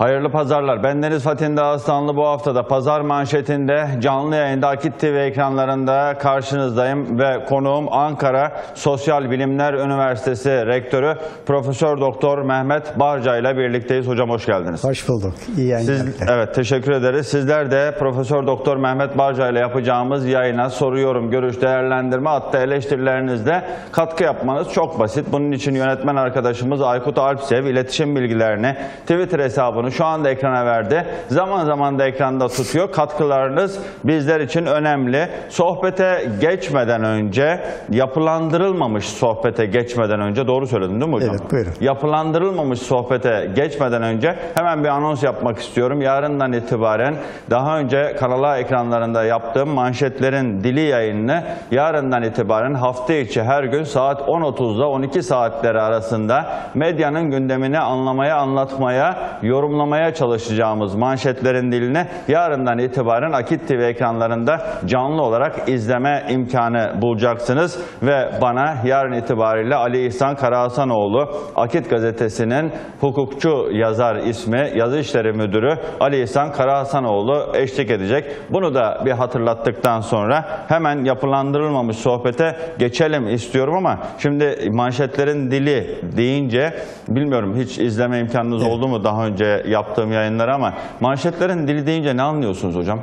Hayırlı pazarlar. Ben Deniz Fatih Aslanlı, bu haftada Pazar Manşeti'nde canlı yayında Akit TV ekranlarında karşınızdayım ve konuğum Ankara Sosyal Bilimler Üniversitesi Rektörü Profesör Doktor Mehmet Barca ile birlikteyiz. Hocam hoş geldiniz. Hoş bulduk. İyi yayınlar. Evet, teşekkür ederiz. Sizler de Profesör Doktor Mehmet Barca ile yapacağımız yayına soruyorum, görüş, değerlendirme, hatta eleştirilerinizde katkı yapmanız çok basit. Bunun için yönetmen arkadaşımız Aykut Alpsev iletişim bilgilerini, Twitter hesabını şu anda ekrana verdi. Zaman zaman da ekranda tutuyor. Katkılarınız bizler için önemli. Sohbete geçmeden önce, yapılandırılmamış sohbete geçmeden önce, doğru söyledin değil mi hocam? Evet, buyurun. Yapılandırılmamış sohbete geçmeden önce hemen bir anons yapmak istiyorum. Yarından itibaren daha önce kanala ekranlarında yaptığım manşetlerin dili yayınını yarından itibaren hafta içi her gün saat 10.30'da 12 saatleri arasında medyanın gündemini anlamaya, anlatmaya, yorumlamaya çalışacağımız manşetlerin diline yarından itibaren Akit TV ekranlarında canlı olarak izleme imkanı bulacaksınız ve bana yarın itibariyle Ali İhsan Karahasanoğlu, Akit gazetesinin hukukçu yazar ismi, yazı işleri müdürü Ali İhsan Karahasanoğlu eşlik edecek. Bunu da bir hatırlattıktan sonra hemen yapılandırılmamış sohbete geçelim istiyorum ama şimdi manşetlerin dili deyince, bilmiyorum hiç izleme imkanınız oldu mu daha önce yaptığım yayınlara, ama manşetlerin dili deyince ne anlıyorsunuz hocam?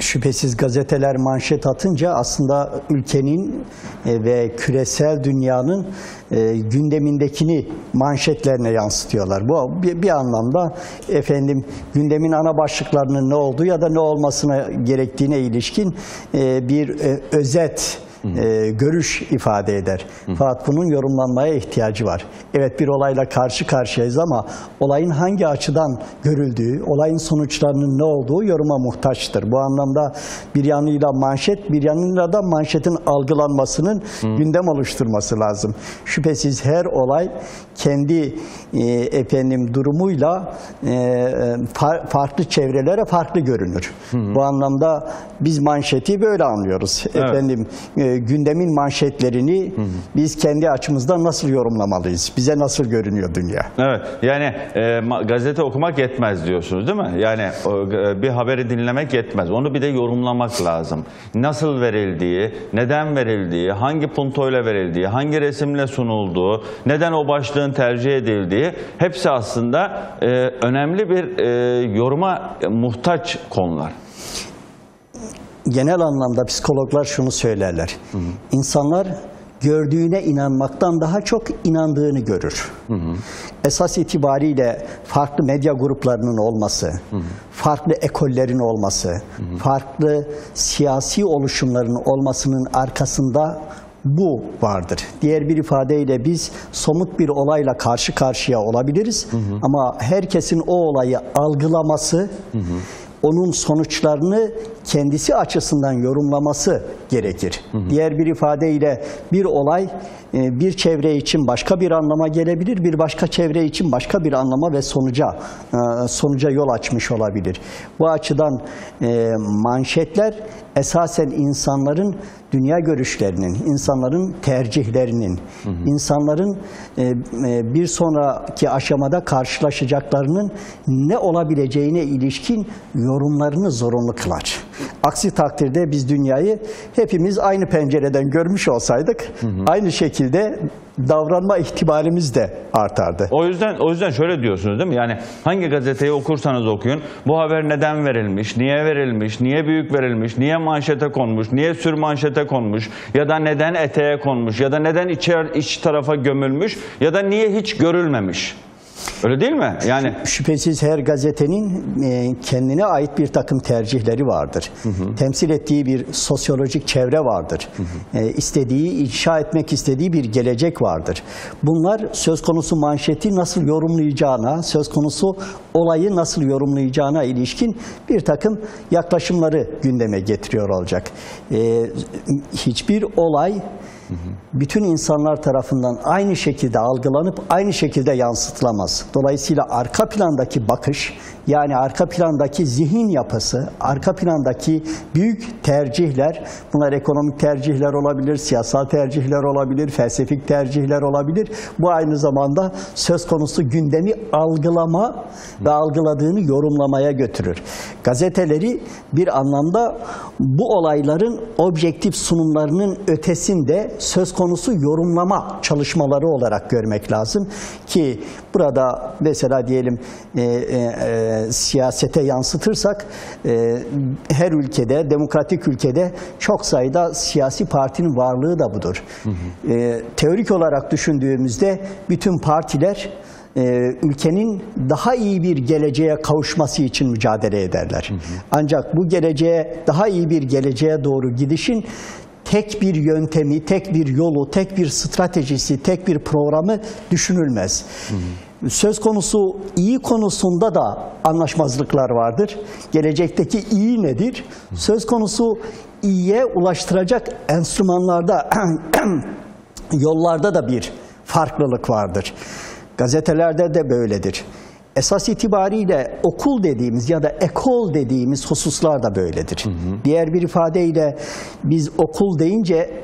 Şüphesiz gazeteler manşet atınca aslında ülkenin ve küresel dünyanın gündemindekini manşetlerine yansıtıyorlar. Bu bir anlamda gündemin ana başlıklarının ne olduğu ya da ne olmasına gerektiğine ilişkin bir özet, görüş ifade eder. Fakat bunun yorumlanmaya ihtiyacı var. Evet, bir olayla karşı karşıyayız ama olayın hangi açıdan görüldüğü, olayın sonuçlarının ne olduğu yoruma muhtaçtır. Bu anlamda bir yanıyla manşet, bir yanıyla da manşetin algılanmasının gündem oluşturması lazım. Şüphesiz her olay kendi durumuyla farklı çevrelere farklı görünür. Bu anlamda biz manşeti böyle anlıyoruz. Evet. Gündemin manşetlerini biz kendi açımızdan nasıl yorumlamalıyız? Bize nasıl görünüyor dünya? Evet, yani gazete okumak yetmez diyorsunuz değil mi? Yani bir haberi dinlemek yetmez. Onu bir de yorumlamak lazım. Nasıl verildiği, neden verildiği, hangi puntoyla verildiği, hangi resimle sunulduğu, neden o başlığın tercih edildiği, hepsi aslında önemli bir yoruma muhtaç konular. Genel anlamda psikologlar şunu söylerler. İnsanlar gördüğüne inanmaktan daha çok inandığını görür. Esas itibariyle farklı medya gruplarının olması, farklı ekollerin olması, farklı siyasi oluşumların olmasının arkasında bu vardır. Diğer bir ifadeyle biz somut bir olayla karşı karşıya olabiliriz ama herkesin o olayı algılaması, onun sonuçlarını kendisi açısından yorumlaması gerekir. Diğer bir ifadeyle bir olay bir çevre için başka bir anlama gelebilir, bir başka çevre için başka bir anlama ve sonuca yol açmış olabilir. Bu açıdan manşetler esasen insanların dünya görüşlerinin, insanların tercihlerinin, insanların bir sonraki aşamada karşılaşacaklarının ne olabileceğine ilişkin yorumlarını zorunlu kılar. Aksi takdirde biz dünyayı hepimiz aynı pencereden görmüş olsaydık, aynı şekilde davranma ihtimalimiz de artardı. O yüzden şöyle diyorsunuz değil mi? Yani hangi gazeteyi okursanız okuyun, bu haber neden verilmiş, niye verilmiş, niye büyük verilmiş, niye manşete konmuş, niye sürmanşete konmuş, ya da neden eteğe konmuş, ya da neden iç tarafa gömülmüş, ya da niye hiç görülmemiş. Öyle değil mi? Yani şüphesiz her gazetenin kendine ait bir takım tercihleri vardır. Temsil ettiği bir sosyolojik çevre vardır. İnşa etmek istediği bir gelecek vardır. Bunlar söz konusu manşeti nasıl yorumlayacağına, söz konusu olayı nasıl yorumlayacağına ilişkin bir takım yaklaşımları gündeme getiriyor olacak. Hiçbir olay bütün insanlar tarafından aynı şekilde algılanıp aynı şekilde yansıtılamaz. Dolayısıyla arka plandaki bakış, yani arka plandaki zihin yapısı, arka plandaki büyük tercihler, bunlar ekonomik tercihler olabilir, siyasal tercihler olabilir, felsefik tercihler olabilir. Bu aynı zamanda söz konusu gündemi algılama ve algıladığını yorumlamaya götürür. Gazeteleri bir anlamda bu olayların objektif sunumlarının ötesinde söz konusu yorumlama çalışmaları olarak görmek lazım ki burada mesela diyelim siyasete yansıtırsak her ülkede, demokratik ülkede çok sayıda siyasi partinin varlığı da budur. Teorik olarak düşündüğümüzde bütün partiler ülkenin daha iyi bir geleceğe kavuşması için mücadele ederler. Ancak bu geleceğe, daha iyi bir geleceğe doğru gidişin tek bir yöntemi, tek bir yolu, tek bir stratejisi, tek bir programı düşünülmez. Söz konusu iyi konusunda da anlaşmazlıklar vardır. Gelecekteki iyi nedir? Söz konusu iyiye ulaştıracak enstrümanlarda, yollarda da bir farklılık vardır. Gazetelerde de böyledir. Esas itibariyle okul dediğimiz ya da ekol dediğimiz hususlar da böyledir. Diğer bir ifadeyle biz okul deyince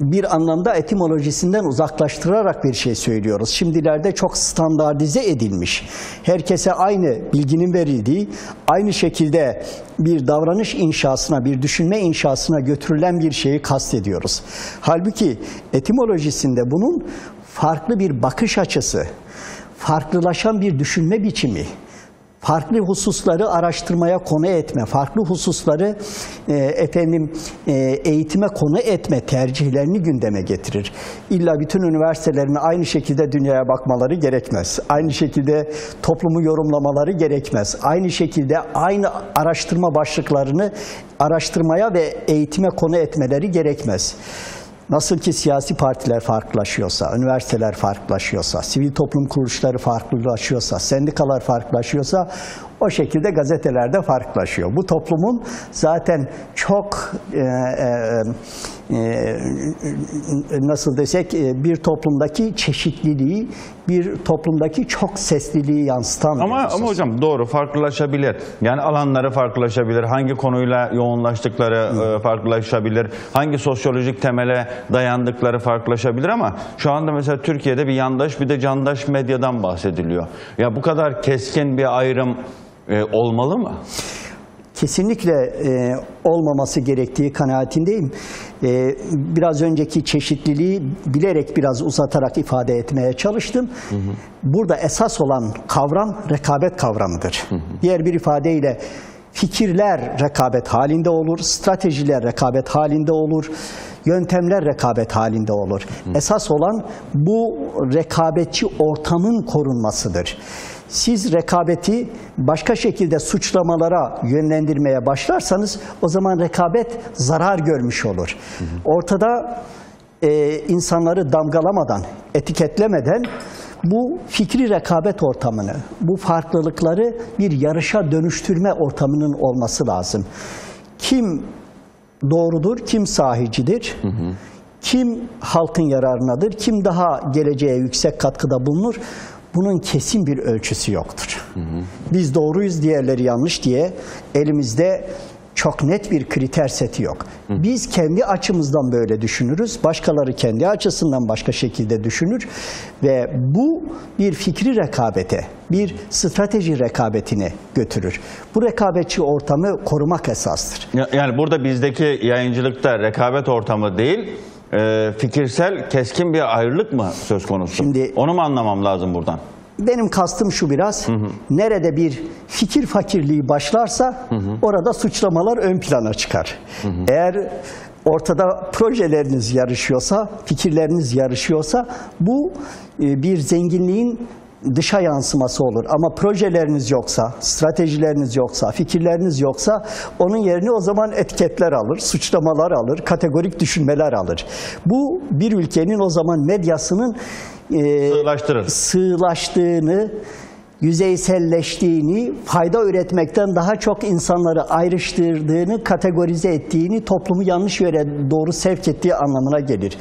bir anlamda etimolojisinden uzaklaştırarak bir şey söylüyoruz. Şimdilerde çok standartize edilmiş, herkese aynı bilginin verildiği, aynı şekilde bir davranış inşasına, bir düşünme inşasına götürülen bir şeyi kastediyoruz. Halbuki etimolojisinde bunun farklı bir bakış açısı, farklılaşan bir düşünme biçimi, farklı hususları araştırmaya konu etme, farklı hususları eğitime konu etme tercihlerini gündeme getirir. İlla bütün üniversitelerin aynı şekilde dünyaya bakmaları gerekmez. Aynı şekilde toplumu yorumlamaları gerekmez. Aynı şekilde aynı araştırma başlıklarını araştırmaya ve eğitime konu etmeleri gerekmez. Nasıl ki siyasi partiler farklılaşıyorsa, üniversiteler farklılaşıyorsa, sivil toplum kuruluşları farklılaşıyorsa, sendikalar farklılaşıyorsa, o şekilde gazetelerde farklılaşıyor. Bu toplumun zaten çok nasıl desek bir toplumdaki çeşitliliği, bir toplumdaki çok sesliliği yansıtan. Ama hocam doğru, farklılaşabilir. Yani alanları farklılaşabilir. Hangi konuyla yoğunlaştıkları farklılaşabilir. Hangi sosyolojik temele dayandıkları farklılaşabilir ama şu anda mesela Türkiye'de bir yandaş bir de candaş medyadan bahsediliyor. Ya bu kadar keskin bir ayrım olmalı mı? Kesinlikle olmaması gerektiği kanaatindeyim. Biraz önceki çeşitliliği bilerek biraz uzatarak ifade etmeye çalıştım. Burada esas olan kavram rekabet kavramıdır. Diğer bir ifadeyle fikirler rekabet halinde olur, stratejiler rekabet halinde olur, yöntemler rekabet halinde olur. Esas olan bu rekabetçi ortamın korunmasıdır. Siz rekabeti başka şekilde suçlamalara yönlendirmeye başlarsanız o zaman rekabet zarar görmüş olur. Ortada insanları damgalamadan, etiketlemeden bu fikri rekabet ortamını, bu farklılıkları bir yarışa dönüştürme ortamının olması lazım. Kim doğrudur, kim sahicidir? Kim halkın yararınadır? Kim daha geleceğe yüksek katkıda bulunur? Bunun kesin bir ölçüsü yoktur. Biz doğruyuz, diğerleri yanlış diye elimizde çok net bir kriter seti yok. Biz kendi açımızdan böyle düşünürüz, başkaları kendi açısından başka şekilde düşünür ve bu bir fikri rekabete, bir strateji rekabetine götürür. Bu rekabetçi ortamı korumak esastır. Yani burada bizdeki yayıncılıkta rekabet ortamı değil, fikirsel keskin bir ayrılık mı söz konusu? Şimdi, onu mu anlamam lazım buradan? Benim kastım şu biraz, nerede bir fikir fakirliği başlarsa orada suçlamalar ön plana çıkar. Eğer ortada projeleriniz yarışıyorsa, fikirleriniz yarışıyorsa bu bir zenginliğin dışa yansıması olur. Ama projeleriniz yoksa, stratejileriniz yoksa, fikirleriniz yoksa onun yerini o zaman etiketler alır, suçlamalar alır, kategorik düşünmeler alır. Bu bir ülkenin o zaman medyasının sığlaştığını, yüzeyselleştiğini, fayda üretmekten daha çok insanları ayrıştırdığını, kategorize ettiğini, toplumu yanlış yöne doğru sevk ettiği anlamına gelir.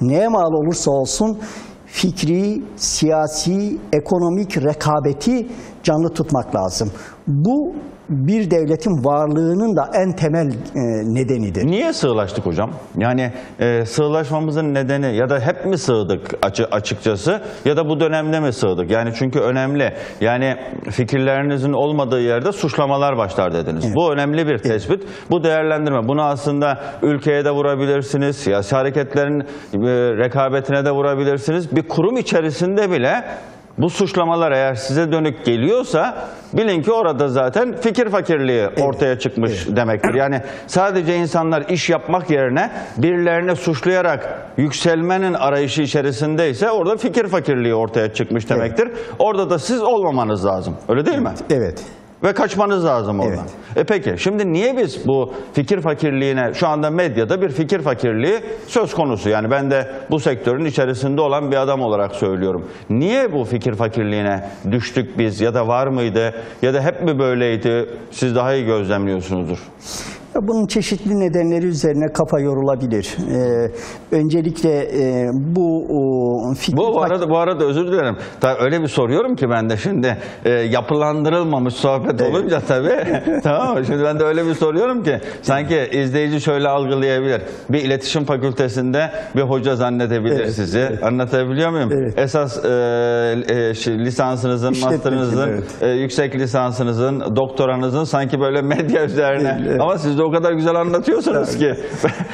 Neye mal olursa olsun fikri, siyasi, ekonomik rekabeti canlı tutmak lazım. Bu bir devletin varlığının da en temel nedenidir. Niye sığlaştık hocam? Yani sığlaşmamızın nedeni ya da hep mi sığdık açıkçası ya da bu dönemde mi sığdık? Yani çünkü önemli. Yani fikirlerinizin olmadığı yerde suçlamalar başlar dediniz. Evet. Bu önemli bir tespit. Evet. Bu değerlendirme. Bunu aslında ülkeye de vurabilirsiniz. Siyasi hareketlerin rekabetine de vurabilirsiniz. Bir kurum içerisinde bile bu suçlamalar eğer size dönük geliyorsa bilin ki orada zaten fikir fakirliği ortaya çıkmış demektir. Yani sadece insanlar iş yapmak yerine birilerini suçlayarak yükselmenin arayışı içerisindeyse orada fikir fakirliği ortaya çıkmış demektir. Evet. Orada da siz olmamanız lazım. Öyle değil mi? Evet. Ve kaçmanız lazım oradan. Evet. Peki şimdi niye biz bu fikir fakirliğine, şu anda medyada bir fikir fakirliği söz konusu. Yani ben de bu sektörün içerisinde olan bir adam olarak söylüyorum. Niye bu fikir fakirliğine düştük biz ya da var mıydı ya da hep mi böyleydi? Siz daha iyi gözlemliyorsunuzdur. Bunun çeşitli nedenleri üzerine kafa yorulabilir. Öncelikle bu arada özür dilerim. Öyle bir soruyorum ki ben de şimdi yapılandırılmamış sohbet olunca tabii. Tamam. Şimdi ben de öyle bir soruyorum ki sanki izleyici şöyle algılayabilir. Bir iletişim fakültesinde bir hoca zannedebilir sizi. Evet. Anlatabiliyor muyum? Evet. Esas lisansınızın, master'ınızın, yüksek lisansınızın, doktoranızın sanki böyle medya üzerine. Evet. Ama siz de o kadar güzel anlatıyorsunuz ki.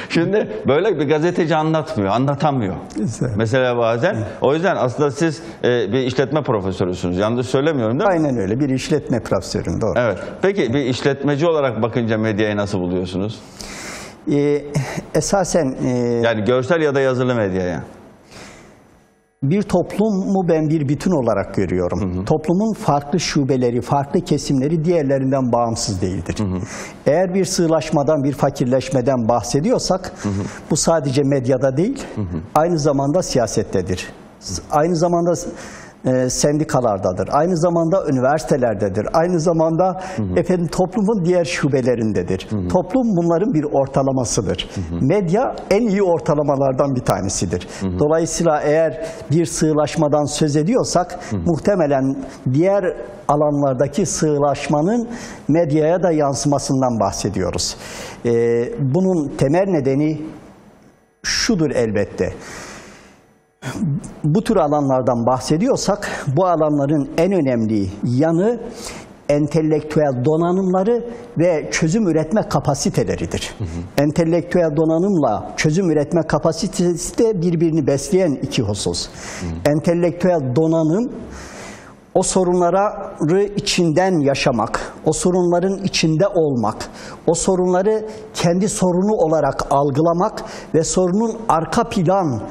Şimdi böyle bir gazeteci anlatmıyor, anlatamıyor. Mesela bazen. O yüzden aslında siz bir işletme profesörüsünüz. Yanlış söylemiyorum değil mi? Aynen öyle. Bir işletme profesörüm. Doğru. Evet. Peki bir işletmeci olarak bakınca medyayı nasıl buluyorsunuz? Esasen... yani görsel ya da yazılı medyaya. Bir toplumu ben bir bütün olarak görüyorum. Hı hı. Toplumun farklı şubeleri, farklı kesimleri diğerlerinden bağımsız değildir. Hı hı. Eğer bir sığlaşmadan, bir fakirleşmeden bahsediyorsak, hı hı, bu sadece medyada değil, hı hı, aynı zamanda siyasettedir. Aynı zamanda sendikalardadır. Aynı zamanda üniversitelerdedir. Aynı zamanda, hı hı, efendim, toplumun diğer şubelerindedir. Hı hı. Toplum bunların bir ortalamasıdır. Hı hı. Medya en iyi ortalamalardan bir tanesidir. Hı hı. Dolayısıyla eğer bir sığlaşmadan söz ediyorsak, hı hı, muhtemelen diğer alanlardaki sığlaşmanın medyaya da yansımasından bahsediyoruz. Bunun temel nedeni şudur elbette. Bu tür alanlardan bahsediyorsak bu alanların en önemli yanı entelektüel donanımları ve çözüm üretme kapasiteleridir. Hı hı. Entelektüel donanımla çözüm üretme kapasitesi de birbirini besleyen iki husus. Hı hı. Entelektüel donanım o sorunları içinden yaşamak, o sorunların içinde olmak, o sorunları kendi sorunu olarak algılamak ve sorunun arka plan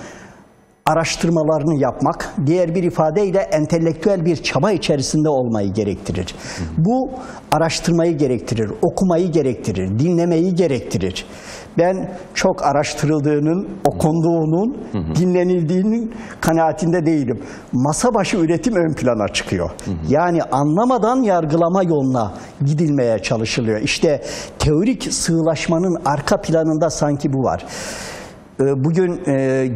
araştırmalarını yapmak, diğer bir ifadeyle entelektüel bir çaba içerisinde olmayı gerektirir. Bu araştırmayı gerektirir, okumayı gerektirir, dinlemeyi gerektirir. Ben çok araştırıldığının, okunduğunun, dinlenildiğinin kanaatinde değilim. Masa başı üretim ön plana çıkıyor. Yani anlamadan yargılama yoluna gidilmeye çalışılıyor. İşte teorik sığlaşmanın arka planında sanki bu var. Bugün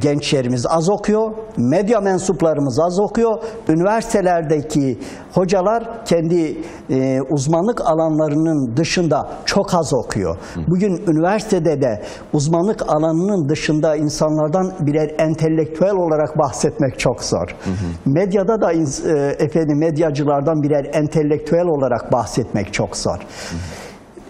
gençlerimiz az okuyor, medya mensuplarımız az okuyor, üniversitelerdeki hocalar kendi uzmanlık alanlarının dışında çok az okuyor. Bugün üniversitede de uzmanlık alanının dışında insanlardan birer entelektüel olarak bahsetmek çok zor. Medyada da efendim medyacılardan birer entelektüel olarak bahsetmek çok zor.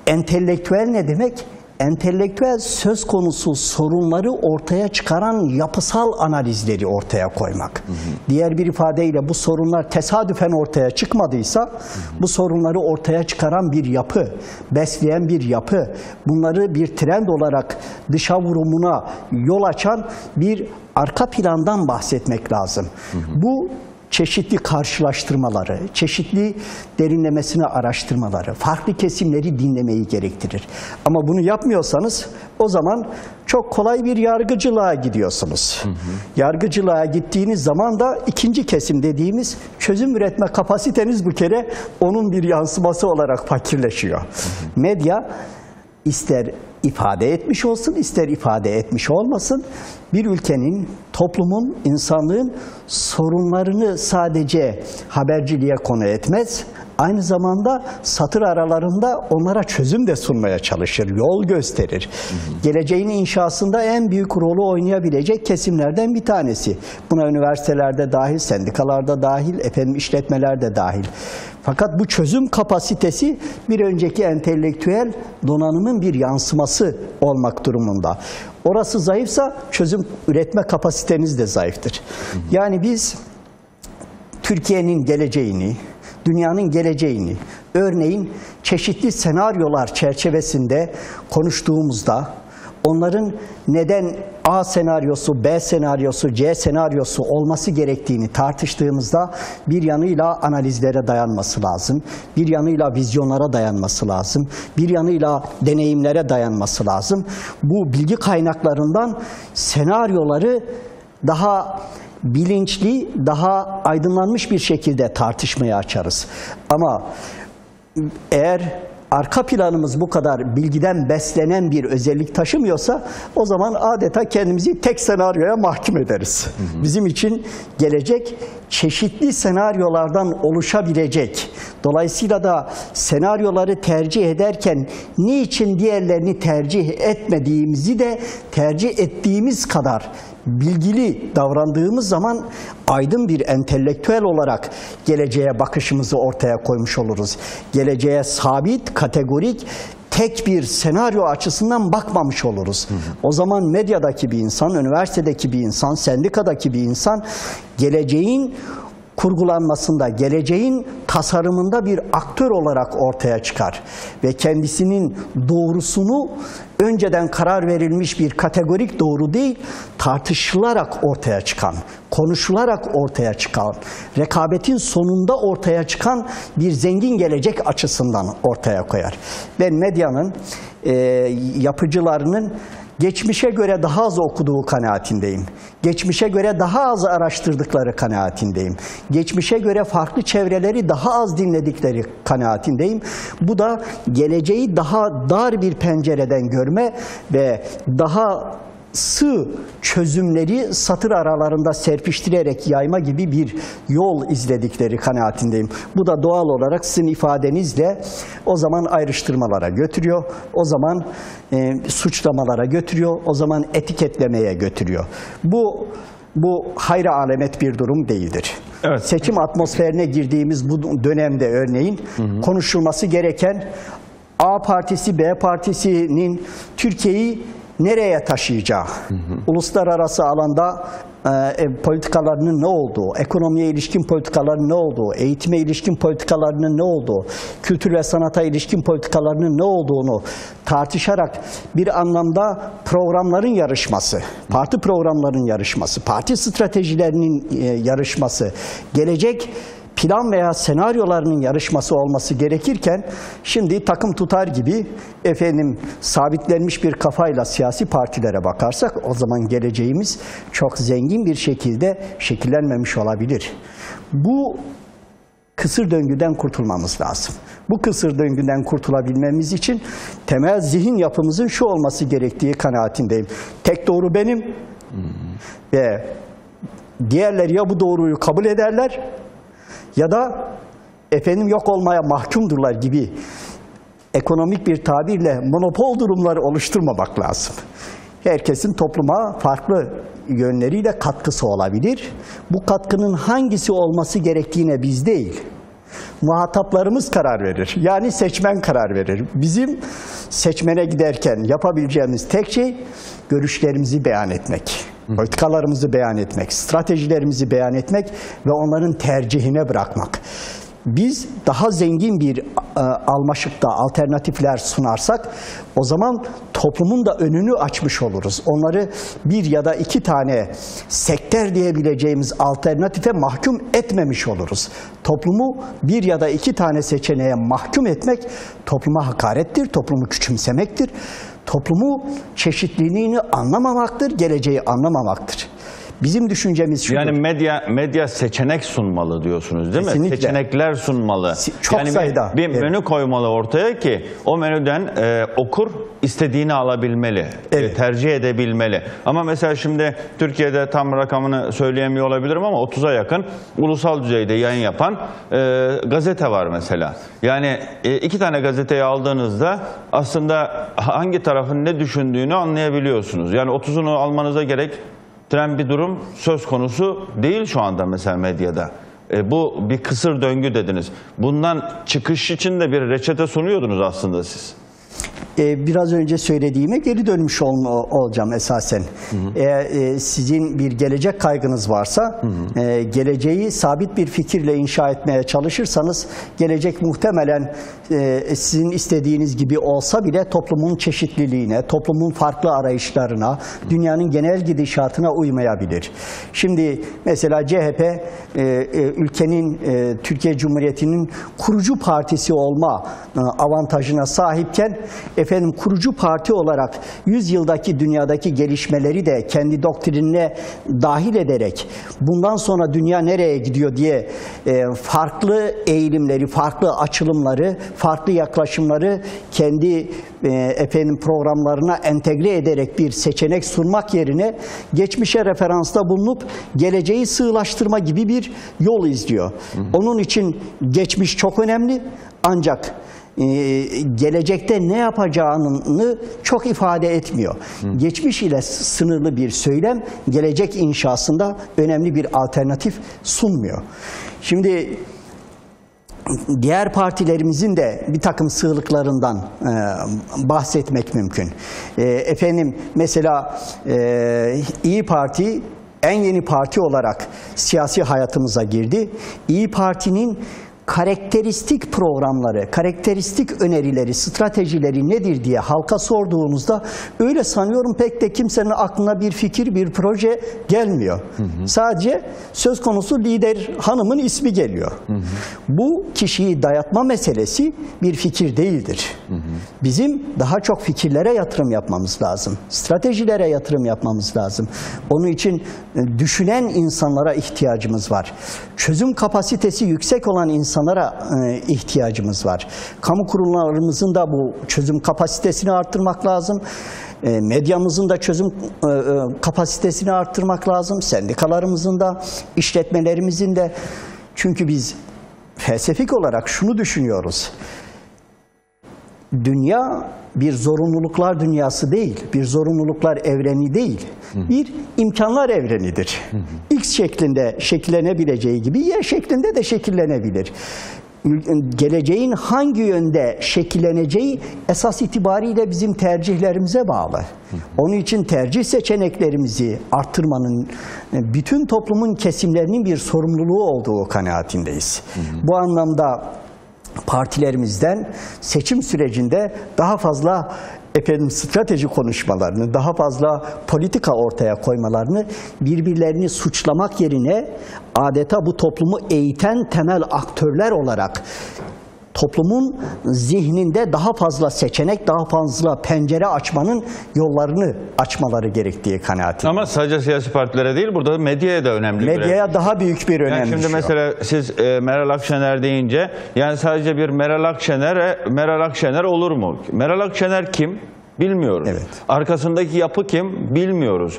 Entelektüel ne demek? Entelektüel söz konusu sorunları ortaya çıkaran yapısal analizleri ortaya koymak. Hı hı. Diğer bir ifadeyle bu sorunlar tesadüfen ortaya çıkmadıysa, hı hı, bu sorunları ortaya çıkaran bir yapı, besleyen bir yapı, bunları bir trend olarak dışa vurumuna yol açan bir arka plandan bahsetmek lazım. Hı hı. Bu çeşitli karşılaştırmaları, çeşitli derinlemesine araştırmaları, farklı kesimleri dinlemeyi gerektirir. Ama bunu yapmıyorsanız o zaman çok kolay bir yargıcılığa gidiyorsunuz. Hı hı. Yargıcılığa gittiğiniz zaman da ikinci kesim dediğimiz çözüm üretme kapasiteniz bu kere onun bir yansıması olarak fakirleşiyor. Hı hı. Medya ister ifade etmiş olsun, ister ifade etmiş olmasın, bir ülkenin, toplumun, insanlığın sorunlarını sadece haberciliğe konu etmez, aynı zamanda satır aralarında onlara çözüm de sunmaya çalışır, yol gösterir. Hı-hı. Geleceğin inşasında en büyük rolü oynayabilecek kesimlerden bir tanesi. Buna üniversitelerde dahil, sendikalarda dahil, işletmelerde dahil. Fakat bu çözüm kapasitesi bir önceki entelektüel donanımın bir yansıması olmak durumunda. Orası zayıfsa çözüm üretme kapasiteniz de zayıftır. Hı-hı. Yani biz Türkiye'nin geleceğini, dünyanın geleceğini, örneğin çeşitli senaryolar çerçevesinde konuştuğumuzda onların neden A senaryosu, B senaryosu, C senaryosu olması gerektiğini tartıştığımızda bir yanıyla analizlere dayanması lazım, bir yanıyla vizyonlara dayanması lazım, bir yanıyla deneyimlere dayanması lazım. Bu bilgi kaynaklarından senaryoları daha bilinçli, daha aydınlanmış bir şekilde tartışmaya açarız. Ama eğer arka planımız bu kadar bilgiden beslenen bir özellik taşımıyorsa o zaman adeta kendimizi tek senaryoya mahkum ederiz. Hı hı. Bizim için gelecek çeşitli senaryolardan oluşabilecek. Dolayısıyla da senaryoları tercih ederken niçin diğerlerini tercih etmediğimizi de tercih ettiğimiz kadar bilgili davrandığımız zaman aydın bir entelektüel olarak geleceğe bakışımızı ortaya koymuş oluruz. Geleceğe sabit, kategorik, tek bir senaryo açısından bakmamış oluruz. Hı hı. O zaman medyadaki bir insan, üniversitedeki bir insan, sendikadaki bir insan geleceğin kurgulanmasında, geleceğin tasarımında bir aktör olarak ortaya çıkar ve kendisinin doğrusunu önceden karar verilmiş bir kategorik doğru değil, tartışılarak ortaya çıkan, konuşularak ortaya çıkan, rekabetin sonunda ortaya çıkan bir zengin gelecek açısından ortaya koyar. Ve medyanın, yapıcılarının geçmişe göre daha az okuduğu kanaatindeyim. Geçmişe göre daha az araştırdıkları kanaatindeyim. Geçmişe göre farklı çevreleri daha az dinledikleri kanaatindeyim. Bu da geleceği daha dar bir pencereden görme ve daha sığ çözümleri satır aralarında serpiştirerek yayma gibi bir yol izledikleri kanaatindeyim. Bu da doğal olarak sizin ifadenizle o zaman ayrıştırmalara götürüyor, o zaman suçlamalara götürüyor, o zaman etiketlemeye götürüyor. Bu hayra alamet bir durum değildir. Evet. Seçim atmosferine girdiğimiz bu dönemde örneğin konuşulması gereken A partisi, B partisinin Türkiye'yi nereye taşıyacağı, hı hı, uluslararası alanda politikalarının ne olduğu, ekonomiye ilişkin politikalarının ne olduğu, eğitime ilişkin politikalarının ne olduğu, kültür ve sanata ilişkin politikalarının ne olduğunu tartışarak bir anlamda programların yarışması, parti programlarının yarışması, parti stratejilerinin yarışması, gelecek plan veya senaryolarının yarışması olması gerekirken şimdi takım tutar gibi efendim sabitlenmiş bir kafayla siyasi partilere bakarsak o zaman geleceğimiz çok zengin bir şekilde şekillenmemiş olabilir. Bu kısır döngüden kurtulmamız lazım. Bu kısır döngüden kurtulabilmemiz için temel zihin yapımızın şu olması gerektiği kanaatindeyim. Tek doğru benim ve diğerleri ya bu doğruyu kabul ederler ya da efendim yok olmaya mahkumdurlar gibi ekonomik bir tabirle monopol durumları oluşturmamak lazım. Herkesin topluma farklı yönleriyle katkısı olabilir. Bu katkının hangisi olması gerektiğine biz değil, muhataplarımız karar verir. Yani seçmen karar verir. Bizim seçmene giderken yapabileceğimiz tek şey görüşlerimizi beyan etmek. Politikalarımızı beyan etmek, stratejilerimizi beyan etmek ve onların tercihine bırakmak. Biz daha zengin bir almaşıkta alternatifler sunarsak o zaman toplumun da önünü açmış oluruz. Onları bir ya da iki tane sektör diyebileceğimiz alternatife mahkum etmemiş oluruz. Toplumu bir ya da iki tane seçeneğe mahkum etmek topluma hakarettir, toplumu küçümsemektir. Toplumu çeşitliliğini anlamamaktır, geleceği anlamamaktır. Bizim düşüncemiz şu. Yani medya seçenek sunmalı diyorsunuz değil mi? Seçenekler sunmalı. Çok yani sayıda. Bir menü koymalı ortaya ki o menüden okur istediğini alabilmeli, tercih edebilmeli. Ama mesela şimdi Türkiye'de tam rakamını söyleyemiyor olabilirim ama 30'a yakın ulusal düzeyde yayın yapan gazete var mesela. Yani iki tane gazeteyi aldığınızda aslında hangi tarafın ne düşündüğünü anlayabiliyorsunuz. Yani 30'unu almanıza gerek bir durum söz konusu değil şu anda mesela medyada. Bu bir kısır döngü dediniz. Bundan çıkış için de bir reçete sunuyordunuz aslında siz. Biraz önce söylediğime geri dönmüş olacağım esasen. Eğer sizin bir gelecek kaygınız varsa, geleceği sabit bir fikirle inşa etmeye çalışırsanız, gelecek muhtemelen sizin istediğiniz gibi olsa bile toplumun çeşitliliğine, toplumun farklı arayışlarına, dünyanın genel gidişatına uymayabilir. Şimdi mesela CHP ülkenin, Türkiye Cumhuriyeti'nin kurucu partisi olma avantajına sahipken, efendim kurucu parti olarak 100 yıldaki dünyadaki gelişmeleri de kendi doktrinine dahil ederek bundan sonra dünya nereye gidiyor diye farklı eğilimleri, farklı açılımları, farklı yaklaşımları kendi programlarına entegre ederek bir seçenek sunmak yerine geçmişe referansta bulunup geleceği sığlaştırma gibi bir yol izliyor. Onun için geçmiş çok önemli ancak gelecekte ne yapacağını çok ifade etmiyor. Geçmiş ile sınırlı bir söylem gelecek inşasında önemli bir alternatif sunmuyor. Şimdi diğer partilerimizin de bir takım sığlıklarından bahsetmek mümkün. Mesela İYİ Parti en yeni parti olarak siyasi hayatımıza girdi. İYİ Parti'nin karakteristik programları, karakteristik önerileri, stratejileri nedir diye halka sorduğunuzda öyle sanıyorum pek de kimsenin aklına bir fikir, bir proje gelmiyor. Sadece söz konusu lider hanımın ismi geliyor. Bu kişiyi dayatma meselesi bir fikir değildir. Bizim daha çok fikirlere yatırım yapmamız lazım. Stratejilere yatırım yapmamız lazım. Onun için düşünen insanlara ihtiyacımız var. Çözüm kapasitesi yüksek olan insanlara ihtiyacımız var. Kamu kurumlarımızın da bu çözüm kapasitesini arttırmak lazım. Medyamızın da çözüm kapasitesini arttırmak lazım. Sendikalarımızın da, işletmelerimizin de. Çünkü biz felsefik olarak şunu düşünüyoruz. Dünya bir zorunluluklar dünyası değil, bir zorunluluklar evreni değil, bir imkanlar evrenidir. X şeklinde şekillenebileceği gibi Y şeklinde de şekillenebilir. Geleceğin hangi yönde şekilleneceği esas itibariyle bizim tercihlerimize bağlı. Onun için tercih seçeneklerimizi arttırmanın bütün toplumun kesimlerinin bir sorumluluğu olduğu kanaatindeyiz. Bu anlamda partilerimizden seçim sürecinde daha fazla strateji konuşmalarını, daha fazla politika ortaya koymalarını, birbirlerini suçlamak yerine adeta bu toplumu eğiten temel aktörler olarak toplumun zihninde daha fazla seçenek, daha fazla pencere açmanın yollarını açmaları gerektiği kanaati. Ama sadece siyasi partilere değil, burada medyaya da önemli. Medyaya daha büyük bir önem. Yani şimdi mesela siz Meral Akşener deyince, yani sadece bir Meral Akşener olur mu? Meral Akşener kim? Bilmiyoruz. Arkasındaki yapı kim? Bilmiyoruz.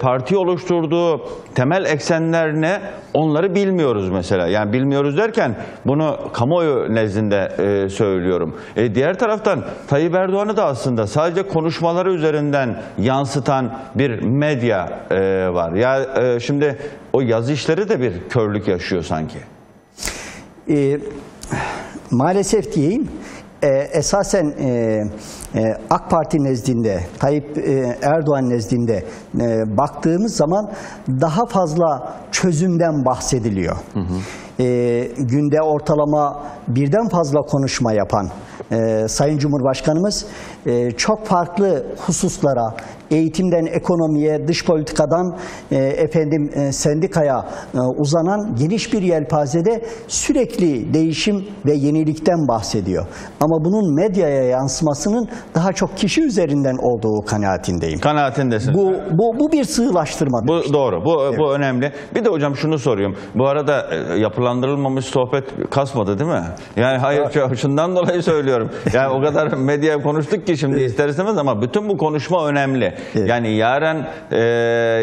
Parti oluşturduğu temel eksenler ne? Onları bilmiyoruz mesela. Yani bilmiyoruz derken bunu kamuoyu nezdinde söylüyorum. Diğer taraftan Tayyip Erdoğan'ı da aslında sadece konuşmaları üzerinden yansıtan bir medya var. Ya şimdi o yazı işleri de bir körlük yaşıyor sanki. Maalesef diyeyim. Esasen AK Parti nezdinde, Tayyip Erdoğan nezdinde baktığımız zaman daha fazla çözümden bahsediliyor. günde ortalama birden fazla konuşma yapan Sayın Cumhurbaşkanımız çok farklı hususlara, eğitimden ekonomiye, dış politikadan sendikaya uzanan geniş bir yelpazede sürekli değişim ve yenilikten bahsediyor. Ama bunun medyaya yansımasının daha çok kişi üzerinden olduğu kanaatindeyim. Kanaatindesin. Bu bir sığlaştırma. Bu doğru. Evet. Bu önemli. Bir de hocam şunu soruyorum. Bu arada yapılandırılmamış sohbet kasmadı değil mi? Yani hayır, evet. Şundan dolayı söylüyorum. Yani o kadar medyaya konuştuk ki şimdi ister istemez, ama bütün bu konuşma önemli. Evet. Yani yarın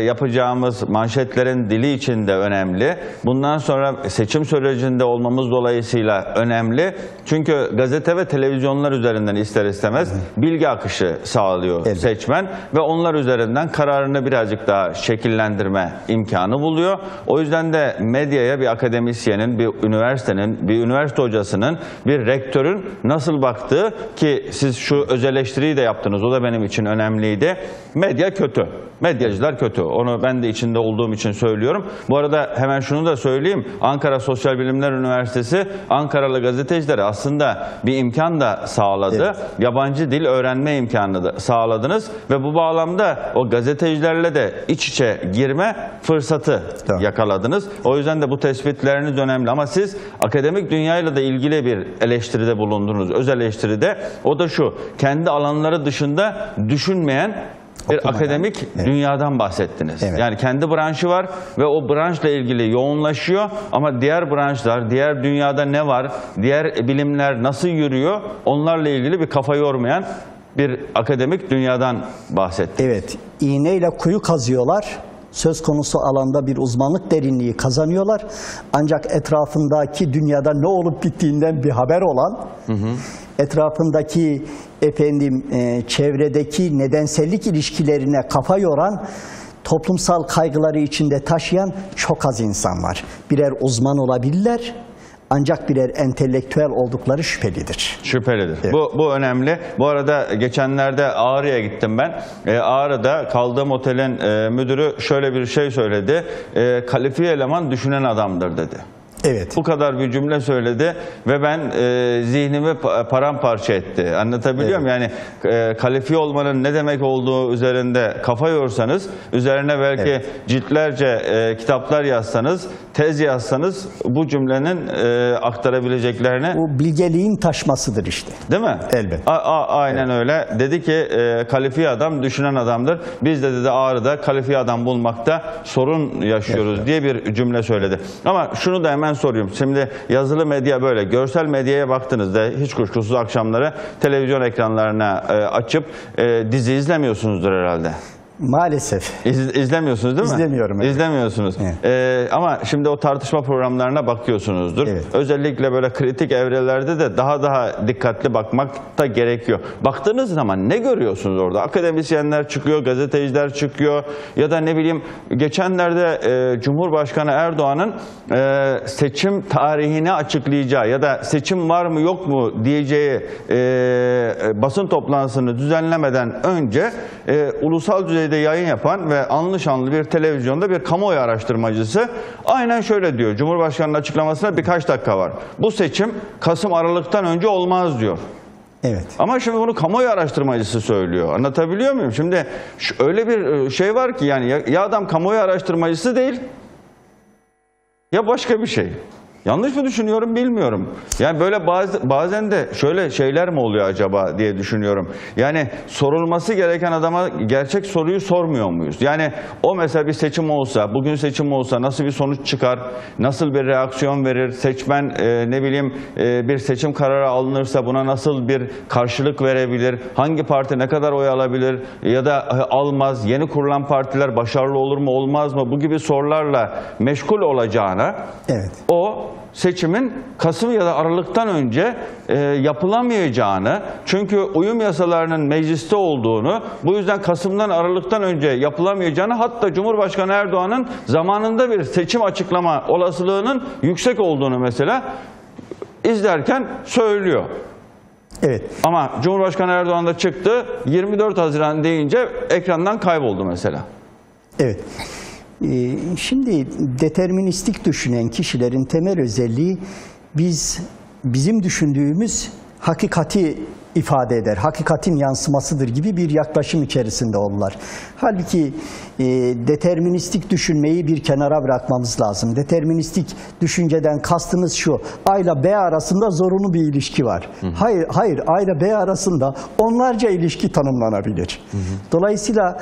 yapacağımız manşetlerin dili için de önemli. Bundan sonra seçim sürecinde olmamız dolayısıyla önemli. Çünkü gazete ve televizyonlar üzerinden ister istemez bilgi akışı sağlıyor seçmen ve onlar üzerinden kararını birazcık daha şekillendirme imkanı buluyor. O yüzden de medyaya bir akademisyenin, bir üniversitenin, bir üniversite hocasının, bir rektörün nasıl baktığı, ki siz şu öz eleştiriyi de yaptınız, o da benim için önemliydi. Medya kötü. Medyacılar kötü. Onu ben de içinde olduğum için söylüyorum. Bu arada hemen şunu da söyleyeyim. Ankara Sosyal Bilimler Üniversitesi Ankaralı gazetecilere aslında bir imkan da sağladı. Evet. Yabancı dil öğrenme imkanını da sağladınız ve bu bağlamda o gazetecilerle de iç içe girme fırsatı yakaladınız. O yüzden de bu tespitleriniz önemli, ama siz akademik dünyayla da ilgili bir eleştiride bulundunuz. Öz eleştiride. O da şu: kendi alanları dışında düşünmeyen bir akademik dünyadan bahsettiniz. Evet. Yani kendi branşı var ve o branşla ilgili yoğunlaşıyor, ama diğer branşlar, diğer dünyada ne var, diğer bilimler nasıl yürüyor, onlarla ilgili bir kafa yormayan bir akademik dünyadan bahsettiniz. Evet, iğneyle kuyu kazıyorlar. Söz konusu alanda bir uzmanlık derinliği kazanıyorlar. Ancak etrafındaki dünyada ne olup bittiğinden bir haber olan, etrafındaki çevredeki nedensellik ilişkilerine kafa yoran, toplumsal kaygıları içinde taşıyan çok az insan var. Birer uzman olabilirler, ancak birer entelektüel oldukları şüphelidir. Şüphelidir. Evet. Bu önemli. Bu arada geçenlerde Ağrı'ya gittim ben. Ağrı'da kaldığım otelin müdürü şöyle bir şey söyledi. Kalifiye eleman düşünen adamdır dedi. Evet. Bu kadar bir cümle söyledi ve ben zihnimi paramparça etti. Anlatabiliyor muyum? Yani kalifiye olmanın ne demek olduğu üzerinde kafa yorsanız, üzerine belki ciltlerce kitaplar yazsanız, tez yazsanız, bu cümlenin aktarabileceklerine... Bu bilgeliğin taşmasıdır işte. Değil mi? Elbette. Aynen öyle. Dedi ki kalifiye adam düşünen adamdır. Biz de dedi Ağrı'da kalifiye adam bulmakta sorun yaşıyoruz diye bir cümle söyledi. Ama şunu da hemen soruyorum. Şimdi yazılı medya böyle, görsel medyaya baktığınızda hiç kuşkusuz akşamları televizyon ekranlarına açıp dizi izlemiyorsunuzdur herhalde. Maalesef. İzlemiyorsunuz değil mi? İzlemiyorum. Evet. İzlemiyorsunuz. Evet. Ama şimdi o tartışma programlarına bakıyorsunuzdur. Evet. Özellikle böyle kritik evrelerde de daha dikkatli bakmak da gerekiyor. Baktığınız zaman ne görüyorsunuz orada? Akademisyenler çıkıyor, gazeteciler çıkıyor ya da ne bileyim, geçenlerde Cumhurbaşkanı Erdoğan'ın seçim tarihini açıklayacağı ya da seçim var mı yok mu diyeceği basın toplantısını düzenlemeden önce ulusal düzeyde yayın yapan ve anlı şanlı bir televizyonda bir kamuoyu araştırmacısı aynen şöyle diyor. Cumhurbaşkanı'nın açıklamasına birkaç dakika var. Bu seçim Kasım-Aralık'tan önce olmaz diyor. Evet. Ama şimdi bunu kamuoyu araştırmacısı söylüyor. Anlatabiliyor muyum? Şimdi öyle bir şey var ki, yani ya adam kamuoyu araştırmacısı değil ya başka bir şey. Yanlış mı düşünüyorum bilmiyorum. Yani böyle bazen de şöyle şeyler mi oluyor acaba diye düşünüyorum. Yani sorulması gereken adama gerçek soruyu sormuyor muyuz? Yani o mesela bir seçim olsa, bugün seçim olsa nasıl bir sonuç çıkar? Nasıl bir reaksiyon verir? Seçmen ne bileyim bir seçim kararı alınırsa buna nasıl bir karşılık verebilir? Hangi parti ne kadar oy alabilir? Ya da almaz. Yeni kurulan partiler başarılı olur mu olmaz mı? Bu gibi sorularla meşgul olacağına o seçimin Kasım ya da Aralık'tan önce yapılamayacağını, çünkü uyum yasalarının mecliste olduğunu, bu yüzden Kasım'dan Aralık'tan önce yapılamayacağını, hatta Cumhurbaşkanı Erdoğan'ın zamanında bir seçim açıklama olasılığının yüksek olduğunu mesela izlerken söylüyor. Evet. Ama Cumhurbaşkanı Erdoğan da çıktı, 24 Haziran deyince ekrandan kayboldu mesela. Evet. Şimdi deterministik düşünen kişilerin temel özelliği bizim düşündüğümüz hakikati ifade eder, hakikatin yansımasıdır gibi bir yaklaşım içerisinde olurlar. Halbuki deterministik düşünmeyi bir kenara bırakmamız lazım. Deterministik düşünceden kastımız şu, A ile B arasında zorunlu bir ilişki var. Hı hı. Hayır, A ile B arasında onlarca ilişki tanımlanabilir. Hı hı. Dolayısıyla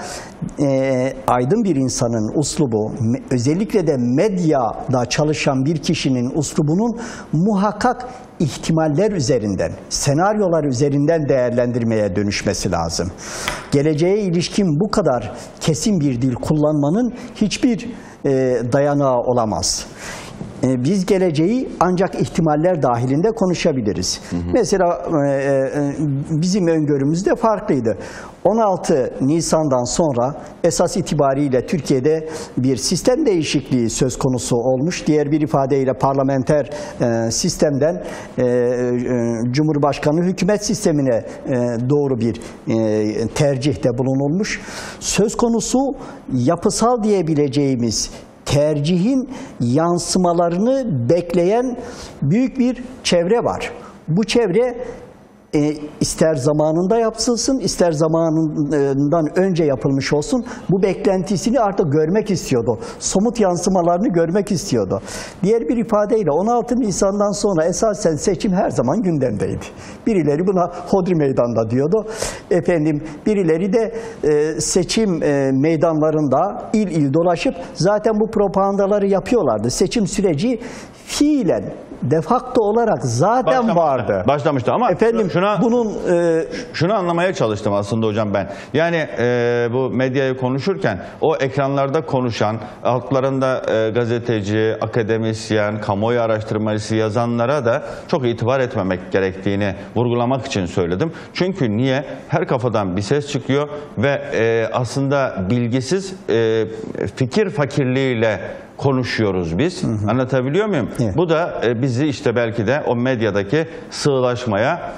aydın bir insanın uslubu, özellikle de medyada çalışan bir kişinin uslubunun muhakkak ihtimaller üzerinden, senaryolar üzerinden değerlendirmeye dönüşmesi lazım. Geleceğe ilişkin bu kadar kesin bir dil kullanmanın hiçbir dayanağı olamaz. Biz geleceği ancak ihtimaller dahilinde konuşabiliriz. Hı hı. Mesela bizim öngörümüzde farklıydı. 16 Nisan'dan sonra esas itibariyle Türkiye'de bir sistem değişikliği söz konusu olmuş. Diğer bir ifadeyle parlamenter sistemden Cumhurbaşkanı hükümet sistemine doğru bir tercihte bulunulmuş. Söz konusu yapısal diyebileceğimiz tercihin yansımalarını bekleyen büyük bir çevre var. Bu çevre ister zamanında yapılsın, ister zamanından önce yapılmış olsun, bu beklentisini artık görmek istiyordu. Somut yansımalarını görmek istiyordu. Diğer bir ifadeyle 16 Nisan'dan sonra esasen seçim her zaman gündemdeydi. Birileri buna hodri meydanda diyordu. Efendim, birileri de seçim meydanlarında il dolaşıp zaten bu propagandaları yapıyorlardı. Seçim süreci fiilen, de facto olarak zaten vardı. Başlamıştı ama efendim, şunu anlamaya çalıştım aslında hocam ben. Yani bu medyayı konuşurken o ekranlarda konuşan, altlarında gazeteci, akademisyen, kamuoyu araştırmacısı yazanlara da çok itibar etmemek gerektiğini vurgulamak için söyledim. Çünkü niye? Her kafadan bir ses çıkıyor ve aslında bilgisiz fikir fakirliğiyle konuşuyoruz biz. Hı hı. Anlatabiliyor muyum? Evet. Bu da bizi işte belki de o medyadaki sığlaşmaya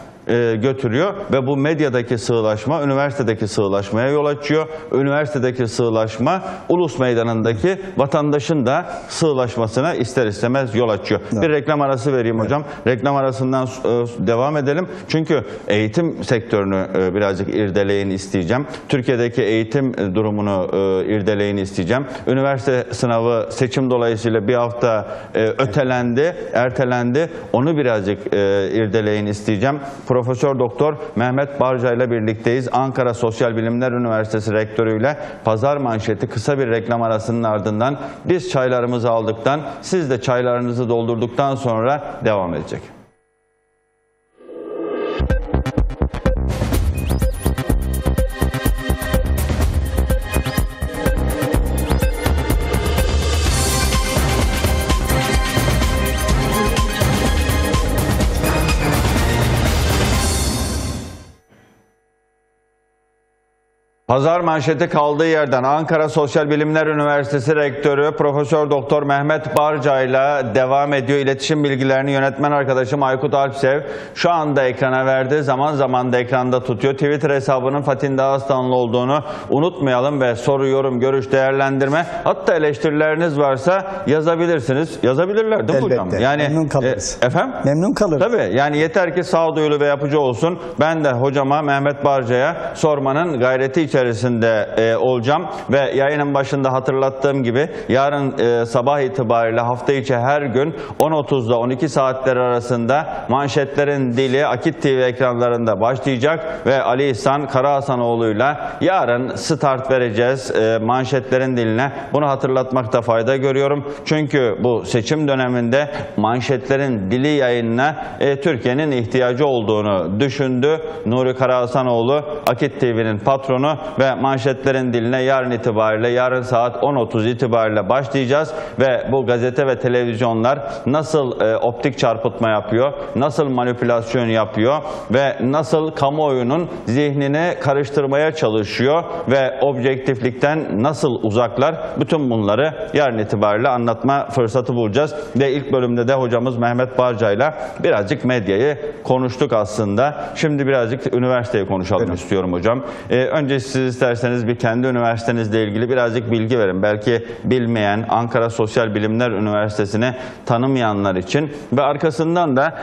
götürüyor ve bu medyadaki sığlaşma üniversitedeki sığlaşmaya yol açıyor. Üniversitedeki sığlaşma Ulus Meydanı'ndaki vatandaşın da sığlaşmasına ister istemez yol açıyor. Evet. Bir reklam arası vereyim hocam. Evet. Reklam arasından devam edelim. Çünkü eğitim sektörünü birazcık irdeleyin isteyeceğim. Türkiye'deki eğitim durumunu irdeleyin isteyeceğim. Üniversite sınavı seçim dolayısıyla bir hafta ötelendi, ertelendi. Onu birazcık irdeleyin isteyeceğim. Profesör Doktor Mehmet Barca ile birlikteyiz. Ankara Sosyal Bilimler Üniversitesi Rektörü ile Pazar Manşeti kısa bir reklam arasının ardından biz çaylarımızı aldıktan, siz de çaylarınızı doldurduktan sonra devam edecek. Pazar Manşeti kaldığı yerden Ankara Sosyal Bilimler Üniversitesi Rektörü Profesör Doktor Mehmet Barca ile devam ediyor. İletişim bilgilerini yönetmen arkadaşım Aykut Alpsev şu anda ekrana verdi. Zaman zaman da ekranda tutuyor. Twitter hesabının Fatih Aslanlı olduğunu unutmayalım ve soru, yorum, görüş, değerlendirme, hatta eleştirileriniz varsa yazabilirsiniz. Yazabilirler değil mi hocam? Yani memnun kalırız. Efendim? Memnun kalırız. Tabii. Yani yeter ki sağduyulu ve yapıcı olsun. Ben de hocama Mehmet Barca'ya sormanın gayreti içerisinde olacağım ve yayının başında hatırlattığım gibi yarın sabah itibariyle hafta içi her gün 10.30'da 12 saatleri arasında Manşetlerin Dili Akit TV ekranlarında başlayacak ve Ali İhsan Karahasanoğlu'yla yarın start vereceğiz Manşetlerin Diline. Bunu hatırlatmakta fayda görüyorum. Çünkü bu seçim döneminde Manşetlerin Dili yayınına Türkiye'nin ihtiyacı olduğunu düşündü Nuri Karahasanoğlu, Akit TV'nin patronu ve Manşetlerin Diline yarın itibariyle, yarın saat 10.30 itibariyle başlayacağız ve bu gazete ve televizyonlar nasıl optik çarpıtma yapıyor, nasıl manipülasyon yapıyor ve nasıl kamuoyunun zihnini karıştırmaya çalışıyor ve objektiflikten nasıl uzaklar, bütün bunları yarın itibariyle anlatma fırsatı bulacağız ve ilk bölümde de hocamız Mehmet Barca'yla birazcık medyayı konuştuk aslında. Şimdi birazcık üniversiteyi konuşalım, evet, istiyorum hocam. Önce siz isterseniz bir kendi üniversitenizle ilgili birazcık bilgi verin. Belki bilmeyen, Ankara Sosyal Bilimler Üniversitesi'ne tanımayanlar için ve arkasından da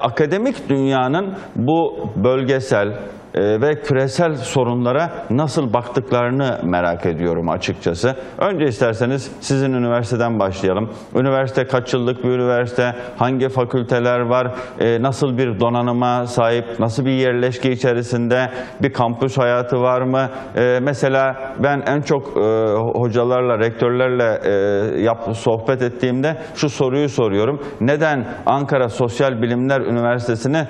akademik dünyanın bu bölgesel ve küresel sorunlara nasıl baktıklarını merak ediyorum açıkçası. Önce isterseniz sizin üniversiteden başlayalım. Üniversite kaç yıllık bir üniversite, hangi fakülteler var, nasıl bir donanıma sahip, nasıl bir yerleşke içerisinde, bir kampüs hayatı var mı? Mesela ben en çok hocalarla, rektörlerle sohbet ettiğimde şu soruyu soruyorum. Neden Ankara Sosyal Bilimler Üniversitesi'ni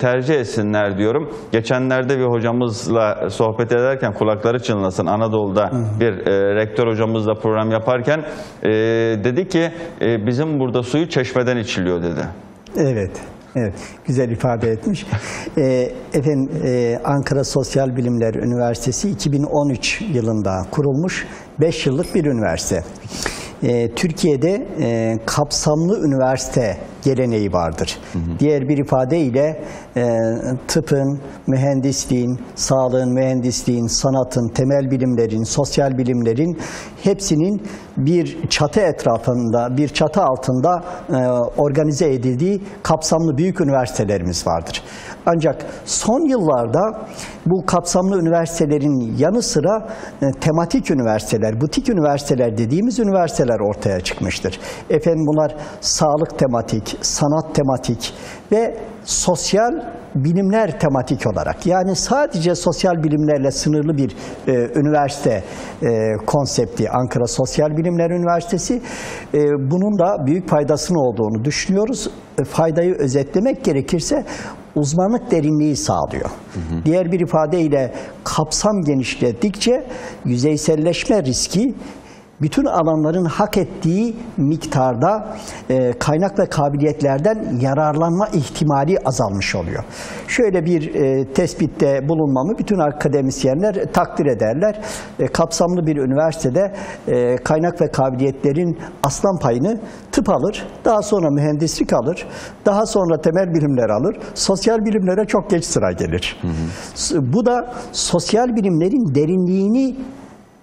tercih etsinler diyorum. Geçenler bir hocamızla sohbet ederken, kulakları çınlasın, Anadolu'da bir rektör hocamızla program yaparken dedi ki bizim burada suyu çeşmeden içiliyor dedi. Evet, evet, güzel ifade etmiş. Efendim, Ankara Sosyal Bilimler Üniversitesi 2013 yılında kurulmuş 5 yıllık bir üniversite. Türkiye'de kapsamlı üniversite geleneği vardır. Hı hı. Diğer bir ifadeyle tıpın, mühendisliğin, sağlığın, mühendisliğin, sanatın, temel bilimlerin, sosyal bilimlerin hepsinin bir çatı etrafında, bir çatı altında organize edildiği kapsamlı büyük üniversitelerimiz vardır. Ancak son yıllarda bu kapsamlı üniversitelerin yanı sıra tematik üniversiteler, butik üniversiteler dediğimiz üniversiteler ortaya çıkmıştır. Efendim, bunlar sağlık tematik, sanat tematik ve sosyal bilimler tematik olarak, yani sadece sosyal bilimlerle sınırlı bir üniversite konsepti Ankara Sosyal Bilimler Üniversitesi. Bunun da büyük faydasının olduğunu düşünüyoruz. Faydayı özetlemek gerekirse uzmanlık derinliği sağlıyor. Hı hı. Diğer bir ifadeyle kapsam genişledikçe yüzeyselleşme riski bütün alanların hak ettiği miktarda kaynak ve kabiliyetlerden yararlanma ihtimali azalmış oluyor. Şöyle bir tespitte bulunmamı bütün akademisyenler takdir ederler. Kapsamlı bir üniversitede kaynak ve kabiliyetlerin aslan payını tıp alır, daha sonra mühendislik alır, daha sonra temel bilimler alır, sosyal bilimlere çok geç sıra gelir. Hı hı. Bu da sosyal bilimlerin derinliğini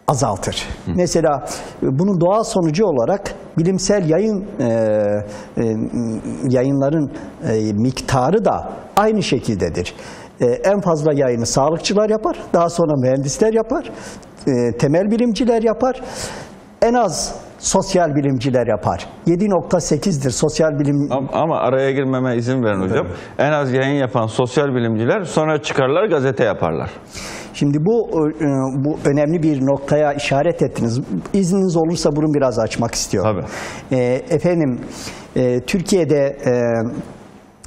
azaltır. Hı. Mesela bunun doğal sonucu olarak bilimsel yayınların miktarı da aynı şekildedir. En fazla yayını sağlıkçılar yapar, daha sonra mühendisler yapar, temel bilimciler yapar, en az sosyal bilimciler yapar. 7.8'dir sosyal bilim... Ama araya girmeme izin verin hocam. En az yayın yapan sosyal bilimciler sonra çıkarlar gazete yaparlar. Şimdi bu önemli bir noktaya işaret ettiniz. İzniniz olursa bunu biraz açmak istiyorum. Tabii. Efendim, Türkiye'de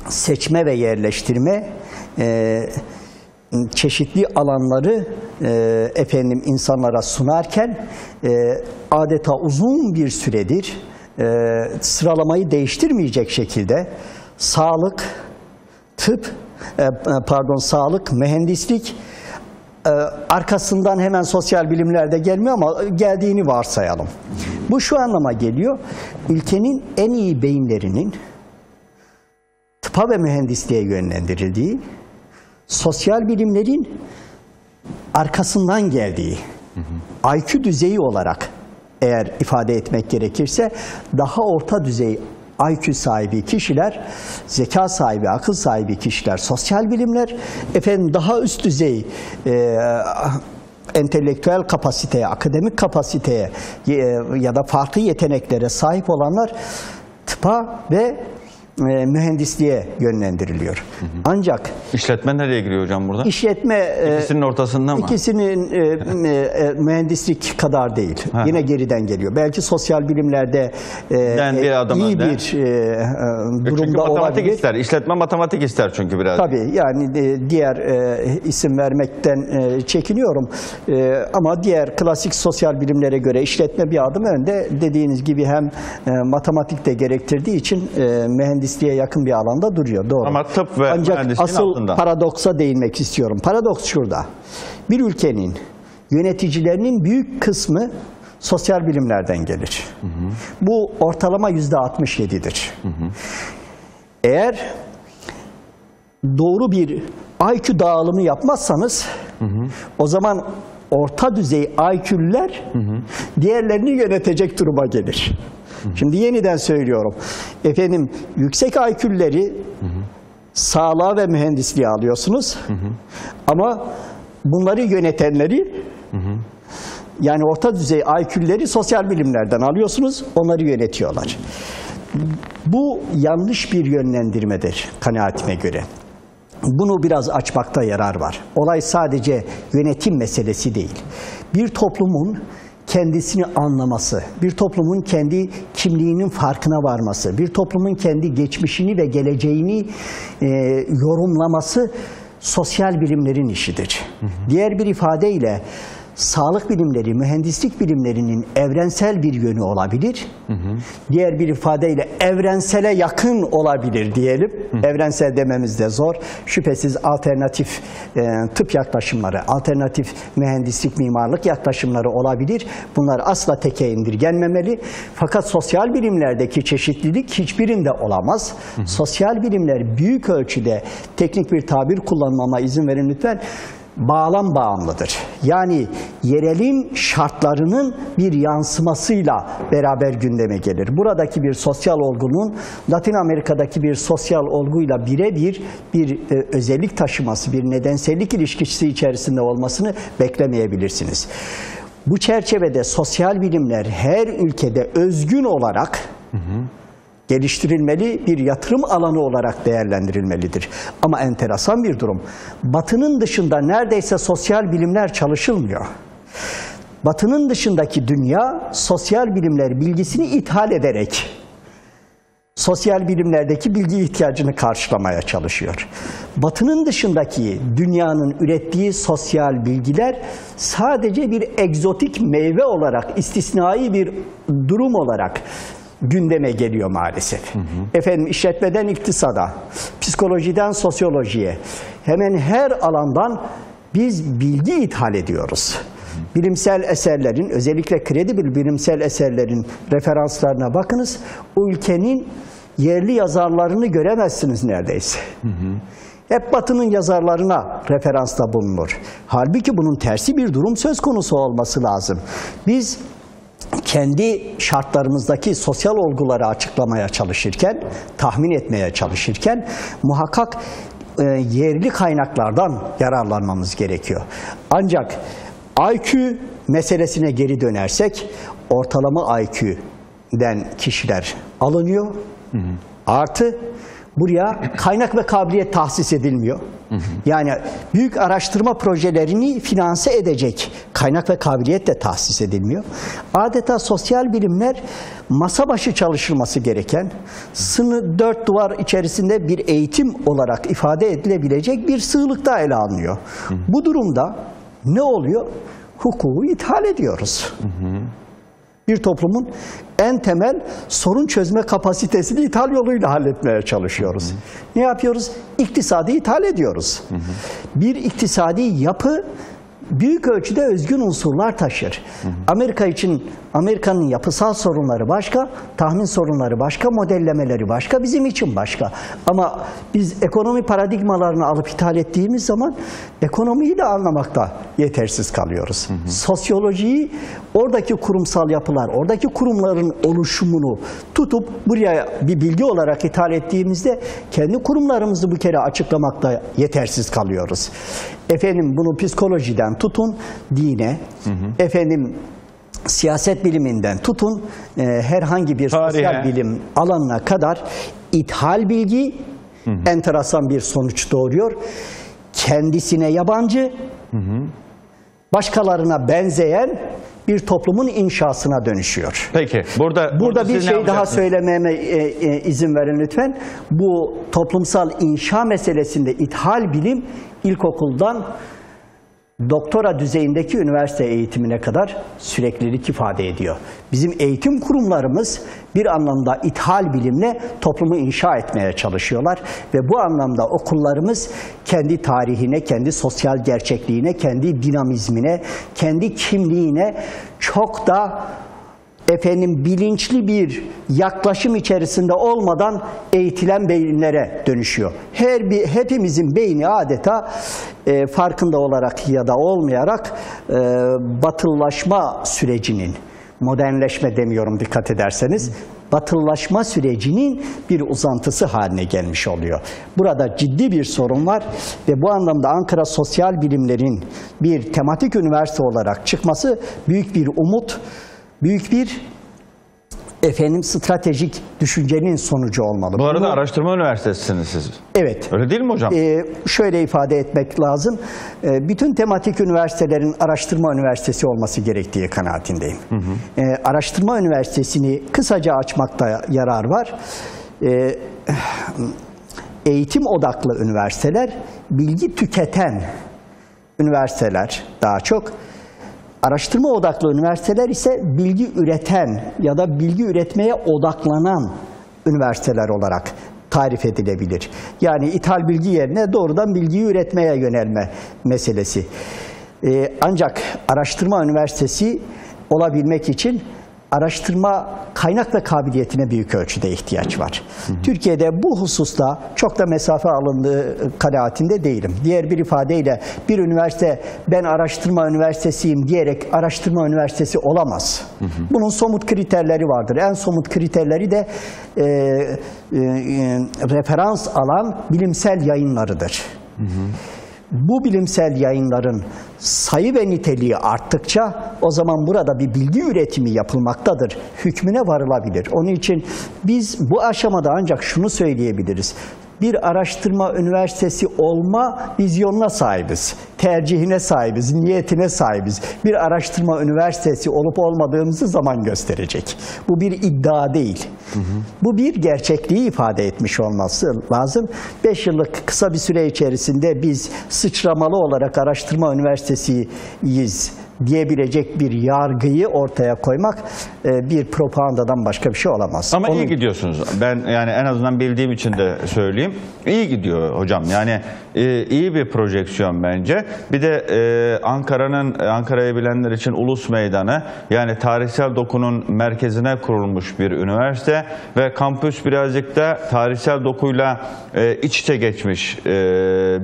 seçme ve yerleştirme çeşitli alanları efendim insanlara sunarken adeta uzun bir süredir sıralamayı değiştirmeyecek şekilde sağlık, tıp, sağlık, mühendislik, arkasından hemen sosyal bilimler de gelmiyor ama geldiğini varsayalım. Bu şu anlama geliyor. Ülkenin en iyi beyinlerinin tıpa ve mühendisliğe yönlendirildiği, sosyal bilimlerin arkasından geldiği, IQ düzeyi olarak eğer ifade etmek gerekirse daha orta düzey IQ sahibi kişiler, zeka sahibi, akıl sahibi kişiler, sosyal bilimler, efendim daha üst düzey entelektüel kapasiteye, akademik kapasiteye ya da farklı yeteneklere sahip olanlar tıpa ve mühendisliğe yönlendiriliyor. Hı hı. Ancak işletme nereye giriyor hocam burada? İşletme ikisinin ortasında mı? İkisinin mühendislik kadar değil. Ha. Yine geriden geliyor. Belki sosyal bilimlerde iyi bir durumda çünkü matematik olabilir. İster. İşletme matematik ister çünkü biraz. Tabii yani diğer isim vermekten çekiniyorum. Ama diğer klasik sosyal bilimlere göre işletme bir adım önde. Dediğiniz gibi hem matematik de gerektirdiği için mühendislik diye yakın bir alanda duruyor. Doğru. Ama tıp ve ancak asıl altında paradoksa değinmek istiyorum. Paradoks şurada. Bir ülkenin yöneticilerinin büyük kısmı sosyal bilimlerden gelir. Hı hı. Bu ortalama %67'dir. Hı hı. Eğer doğru bir IQ dağılımı yapmazsanız, hı hı, o zaman orta düzey IQ'lüler diğerlerini yönetecek duruma gelir. Hı hı. Şimdi yeniden söylüyorum. Efendim, yüksek IQ'lüleri sağlığa ve mühendisliğe alıyorsunuz. Hı hı. Ama bunları yönetenleri, hı hı, yani orta düzey IQ'lüleri sosyal bilimlerden alıyorsunuz, onları yönetiyorlar. Bu yanlış bir yönlendirmedir kanaatime göre. Bunu biraz açmakta yarar var. Olay sadece yönetim meselesi değil. Bir toplumun kendisini anlaması, bir toplumun kendi kimliğinin farkına varması, bir toplumun kendi geçmişini ve geleceğini yorumlaması sosyal bilimlerin işidir. Hı hı. Diğer bir ifadeyle sağlık bilimleri, mühendislik bilimlerinin evrensel bir yönü olabilir. Hı hı. Diğer bir ifadeyle evrensele yakın olabilir diyelim. Hı. Evrensel dememiz de zor. Şüphesiz alternatif tıp yaklaşımları, alternatif mühendislik, mimarlık yaklaşımları olabilir. Bunlar asla teke indirgenmemeli. Fakat sosyal bilimlerdeki çeşitlilik hiçbirinde olamaz. Hı hı. Sosyal bilimler büyük ölçüde, teknik bir tabir kullanmama izin verin lütfen, bağlam bağımlıdır. Yani yerelin şartlarının bir yansımasıyla beraber gündeme gelir. Buradaki bir sosyal olgunun Latin Amerika'daki bir sosyal olguyla birebir bir özellik taşıması, bir nedensellik ilişkisi içerisinde olmasını beklemeyebilirsiniz. Bu çerçevede sosyal bilimler her ülkede özgün olarak, hı hı, geliştirilmeli, bir yatırım alanı olarak değerlendirilmelidir. Ama enteresan bir durum. Batı'nın dışında neredeyse sosyal bilimler çalışılmıyor. Batı'nın dışındaki dünya sosyal bilimler bilgisini ithal ederek sosyal bilimlerdeki bilgi ihtiyacını karşılamaya çalışıyor. Batı'nın dışındaki dünyanın ürettiği sosyal bilgiler sadece bir egzotik meyve olarak, istisnai bir durum olarak gündeme geliyor maalesef. Hı hı. Efendim, işletmeden iktisada, psikolojiden sosyolojiye, hemen her alandan biz bilgi ithal ediyoruz. Hı. Bilimsel eserlerin, özellikle kredibil bilimsel eserlerin referanslarına bakınız. O ülkenin yerli yazarlarını göremezsiniz neredeyse. Hı hı. Hep Batı'nın yazarlarına referansta bulunur. Halbuki bunun tersi bir durum söz konusu olması lazım. Biz kendi şartlarımızdaki sosyal olguları açıklamaya çalışırken, tahmin etmeye çalışırken muhakkak yerli kaynaklardan yararlanmamız gerekiyor. Ancak IQ meselesine geri dönersek, ortalama IQ'den kişiler alınıyor, hı hı, artı buraya kaynak ve kabiliyet tahsis edilmiyor. Hı hı. Yani büyük araştırma projelerini finanse edecek kaynak ve kabiliyet de tahsis edilmiyor. Adeta sosyal bilimler masa başı çalışılması gereken, sınır dört duvar içerisinde bir eğitim olarak ifade edilebilecek bir sığlıkta ele alınıyor. Hı hı. Bu durumda ne oluyor? Hukuku ithal ediyoruz. Hı hı. Bir toplumun en temel sorun çözme kapasitesini ithal yoluyla halletmeye çalışıyoruz. Hı hı. Ne yapıyoruz? İktisadi ithal ediyoruz. Hı hı. Bir iktisadi yapı büyük ölçüde özgün unsurlar taşır. Hı hı. Amerika için, Amerika'nın yapısal sorunları başka, tahmin sorunları başka, modellemeleri başka, bizim için başka. Ama biz ekonomi paradigmalarını alıp ithal ettiğimiz zaman ekonomiyi de anlamakta yetersiz kalıyoruz. Hı hı. Sosyolojiyi, oradaki kurumsal yapılar, oradaki kurumların oluşumunu tutup buraya bir bilgi olarak ithal ettiğimizde kendi kurumlarımızı bu kere açıklamakta yetersiz kalıyoruz. Efendim, bunu psikolojiden tutun dine, hı hı, efendim siyaset biliminden tutun herhangi bir sosyal bilim alanına kadar ithal bilgi, hı hı, enteresan bir sonuç doğuruyor. Kendisine yabancı, hı hı, başkalarına benzeyen bir toplumun inşasına dönüşüyor. Peki, burada bir şey daha söylememe izin verin lütfen. Bu toplumsal inşa meselesinde ithal bilim ilkokuldan doktora düzeyindeki üniversite eğitimine kadar süreklilik ifade ediyor. Bizim eğitim kurumlarımız bir anlamda ithal bilimle toplumu inşa etmeye çalışıyorlar ve bu anlamda okullarımız kendi tarihine, kendi sosyal gerçekliğine, kendi dinamizmine, kendi kimliğine çok da efendim bilinçli bir yaklaşım içerisinde olmadan eğitilen beyinlere dönüşüyor. Hepimizin beyni adeta farkında olarak ya da olmayarak batılılaşma sürecinin, modernleşme demiyorum dikkat ederseniz, batılılaşma sürecinin bir uzantısı haline gelmiş oluyor. Burada ciddi bir sorun var ve bu anlamda Ankara Sosyal Bilimler'in bir tematik üniversite olarak çıkması büyük bir umut, büyük bir stratejik düşüncenin sonucu olmalı. Bu arada araştırma üniversitesiniz siz. Evet. Öyle değil mi hocam? Şöyle ifade etmek lazım. Bütün tematik üniversitelerin araştırma üniversitesi olması gerektiği kanaatindeyim. Hı hı. Araştırma üniversitesini kısaca açmakta yarar var. Eğitim odaklı üniversiteler, bilgi tüketen üniversiteler daha çok. Araştırma odaklı üniversiteler ise bilgi üreten ya da bilgi üretmeye odaklanan üniversiteler olarak tarif edilebilir. Yani ithal bilgi yerine doğrudan bilgiyi üretmeye yönelme meselesi. Ancak araştırma üniversitesi olabilmek için araştırma kaynak ve kabiliyetine büyük ölçüde ihtiyaç var. Hı hı. Türkiye'de bu hususta çok da mesafe alındığı kanaatinde değilim. Diğer bir ifadeyle bir üniversite ben araştırma üniversitesiyim diyerek araştırma üniversitesi olamaz. Hı hı. Bunun somut kriterleri vardır. En somut kriterleri de referans alan bilimsel yayınlarıdır. Hı hı. Bu bilimsel yayınların sayı ve niteliği arttıkça o zaman burada bir bilgi üretimi yapılmaktadır. Hükmüne varılabilir. Onun için biz bu aşamada ancak şunu söyleyebiliriz. Bir araştırma üniversitesi olma vizyonuna sahibiz, tercihine sahibiz, niyetine sahibiz. Bir araştırma üniversitesi olup olmadığımızı zaman gösterecek. Bu bir iddia değil. Hı hı. Bu bir gerçekliği ifade etmiş olması lazım. 5 yıllık kısa bir süre içerisinde biz sıçramalı olarak araştırma üniversitesiyiz diyebilecek bir yargıyı ortaya koymak bir propagandadan başka bir şey olamaz. Ama iyi gidiyorsunuz. Ben yani en azından bildiğim için de söyleyeyim. İyi gidiyor hocam. Yani iyi bir projeksiyon bence. Bir de Ankara'yı bilenler için Ulus Meydanı, yani tarihsel dokunun merkezine kurulmuş bir üniversite ve kampüs birazcık da tarihsel dokuyla iç içe geçmiş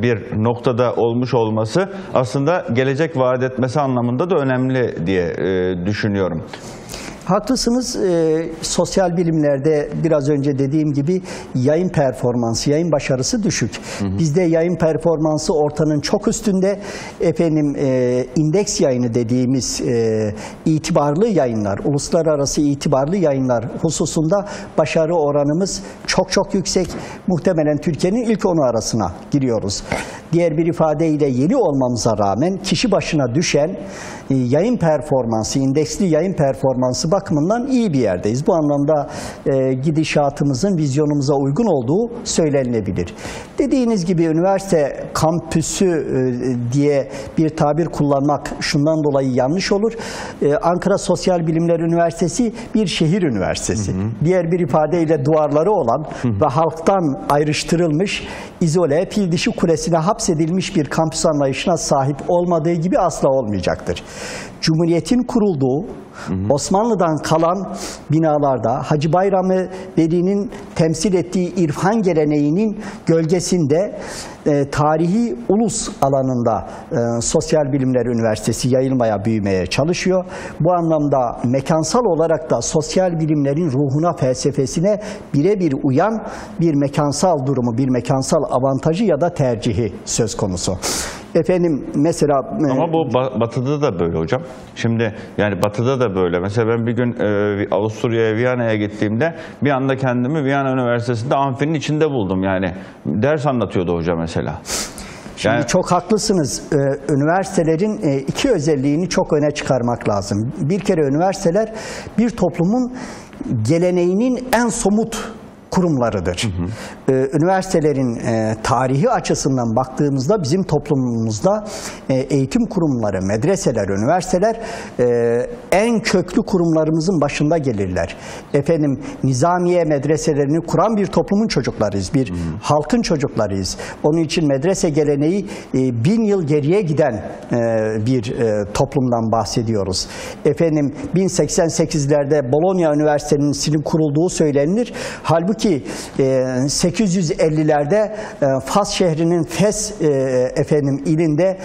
bir noktada olmuş olması aslında gelecek vaat etmesi anlamında da önemli diye düşünüyorum. Haklısınız. Sosyal bilimlerde biraz önce dediğim gibi yayın performansı, yayın başarısı düşük. Hı hı. Bizde yayın performansı ortanın çok üstünde. İndeks yayını dediğimiz itibarlı yayınlar, uluslararası itibarlı yayınlar hususunda başarı oranımız çok çok yüksek. Muhtemelen Türkiye'nin ilk 10 arasına giriyoruz. Diğer bir ifadeyle yeni olmamıza rağmen kişi başına düşen yayın performansı, indeksli yayın performansı bakımından iyi bir yerdeyiz. Bu anlamda gidişatımızın vizyonumuza uygun olduğu söylenilebilir. Dediğiniz gibi üniversite kampüsü diye bir tabir kullanmak şundan dolayı yanlış olur. Ankara Sosyal Bilimler Üniversitesi bir şehir üniversitesi. Hı hı. Diğer bir ifadeyle duvarları olan, hı hı, ve halktan ayrıştırılmış, izole, fil dişi kulesine hapsedilmiş bir kampüs anlayışına sahip olmadığı gibi asla olmayacaktır. Cumhuriyetin kurulduğu, hı hı, Osmanlı'dan kalan binalarda Hacı Bayramı Veli'nin temsil ettiği irfan geleneğinin gölgesinde tarihi ulus alanında Sosyal Bilimler Üniversitesi yayılmaya, büyümeye çalışıyor. Bu anlamda mekansal olarak da sosyal bilimlerin ruhuna, felsefesine birebir uyan bir mekansal durumu, bir mekansal avantajı ya da tercihi söz konusu. Mesela... Ama bu Batı'da da böyle hocam. Şimdi yani Batı'da da böyle. Mesela ben bir gün Avusturya'ya, Viyana'ya gittiğimde bir anda kendimi Viyana Üniversitesi'nde amfinin içinde buldum. Yani ders anlatıyordu hoca mesela. Şimdi yani... Çok haklısınız. Üniversitelerin iki özelliğini çok öne çıkarmak lazım. Bir kere üniversiteler bir toplumun geleneğinin en somut kurumlarıdır. Hı hı. Üniversitelerin tarihi açısından baktığımızda bizim toplumumuzda eğitim kurumları, medreseler, üniversiteler en köklü kurumlarımızın başında gelirler. Efendim, Nizamiye medreselerini kuran bir toplumun çocuklarıyız, bir halkın çocuklarıyız. Onun için medrese geleneği 1000 yıl geriye giden bir toplumdan bahsediyoruz. Efendim, 1088'lerde Bologna Üniversitesi'nin kurulduğu söylenilir. Halbuki 850'lerde Fas şehrinin Fes ilinde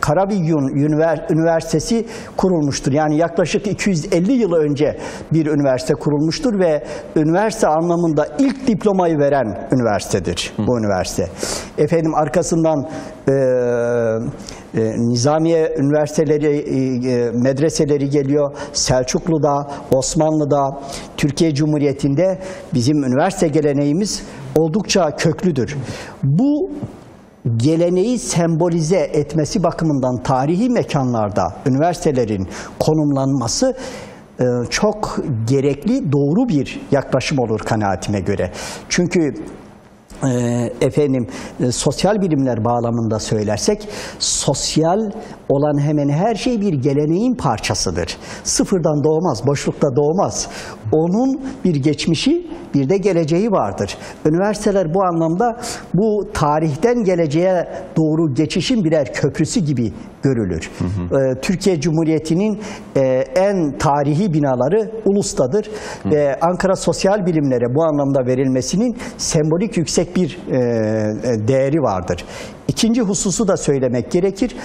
Karaviyyun Üniversitesi kurulmuştur. Yani yaklaşık 250 yıl önce bir üniversite kurulmuştur ve üniversite anlamında ilk diplomayı veren üniversitedir bu üniversite. Efendim, arkasından Nizamiye üniversiteleri, medreseleri geliyor. Selçuklu'da, Osmanlı'da, Türkiye Cumhuriyeti'nde bizim üniversite geleneğimiz oldukça köklüdür. Bu geleneği sembolize etmesi bakımından tarihi mekanlarda üniversitelerin konumlanması çok gerekli, doğru bir yaklaşım olur kanaatime göre. Çünkü sosyal bilimler bağlamında söylersek, sosyal olan hemen her şey bir geleneğin parçasıdır. Sıfırdan doğmaz, boşlukta doğmaz. Onun bir geçmişi, bir de geleceği vardır. Üniversiteler bu anlamda bu tarihten geleceğe doğru geçişin birer köprüsü gibi görülür. Hı hı. Türkiye Cumhuriyeti'nin en tarihi binaları Ulus'tadır. Hı. Ve Ankara Sosyal Bilimlere bu anlamda verilmesinin sembolik yüksek bir değeri vardır. İkinci hususu da söylemek gerekir.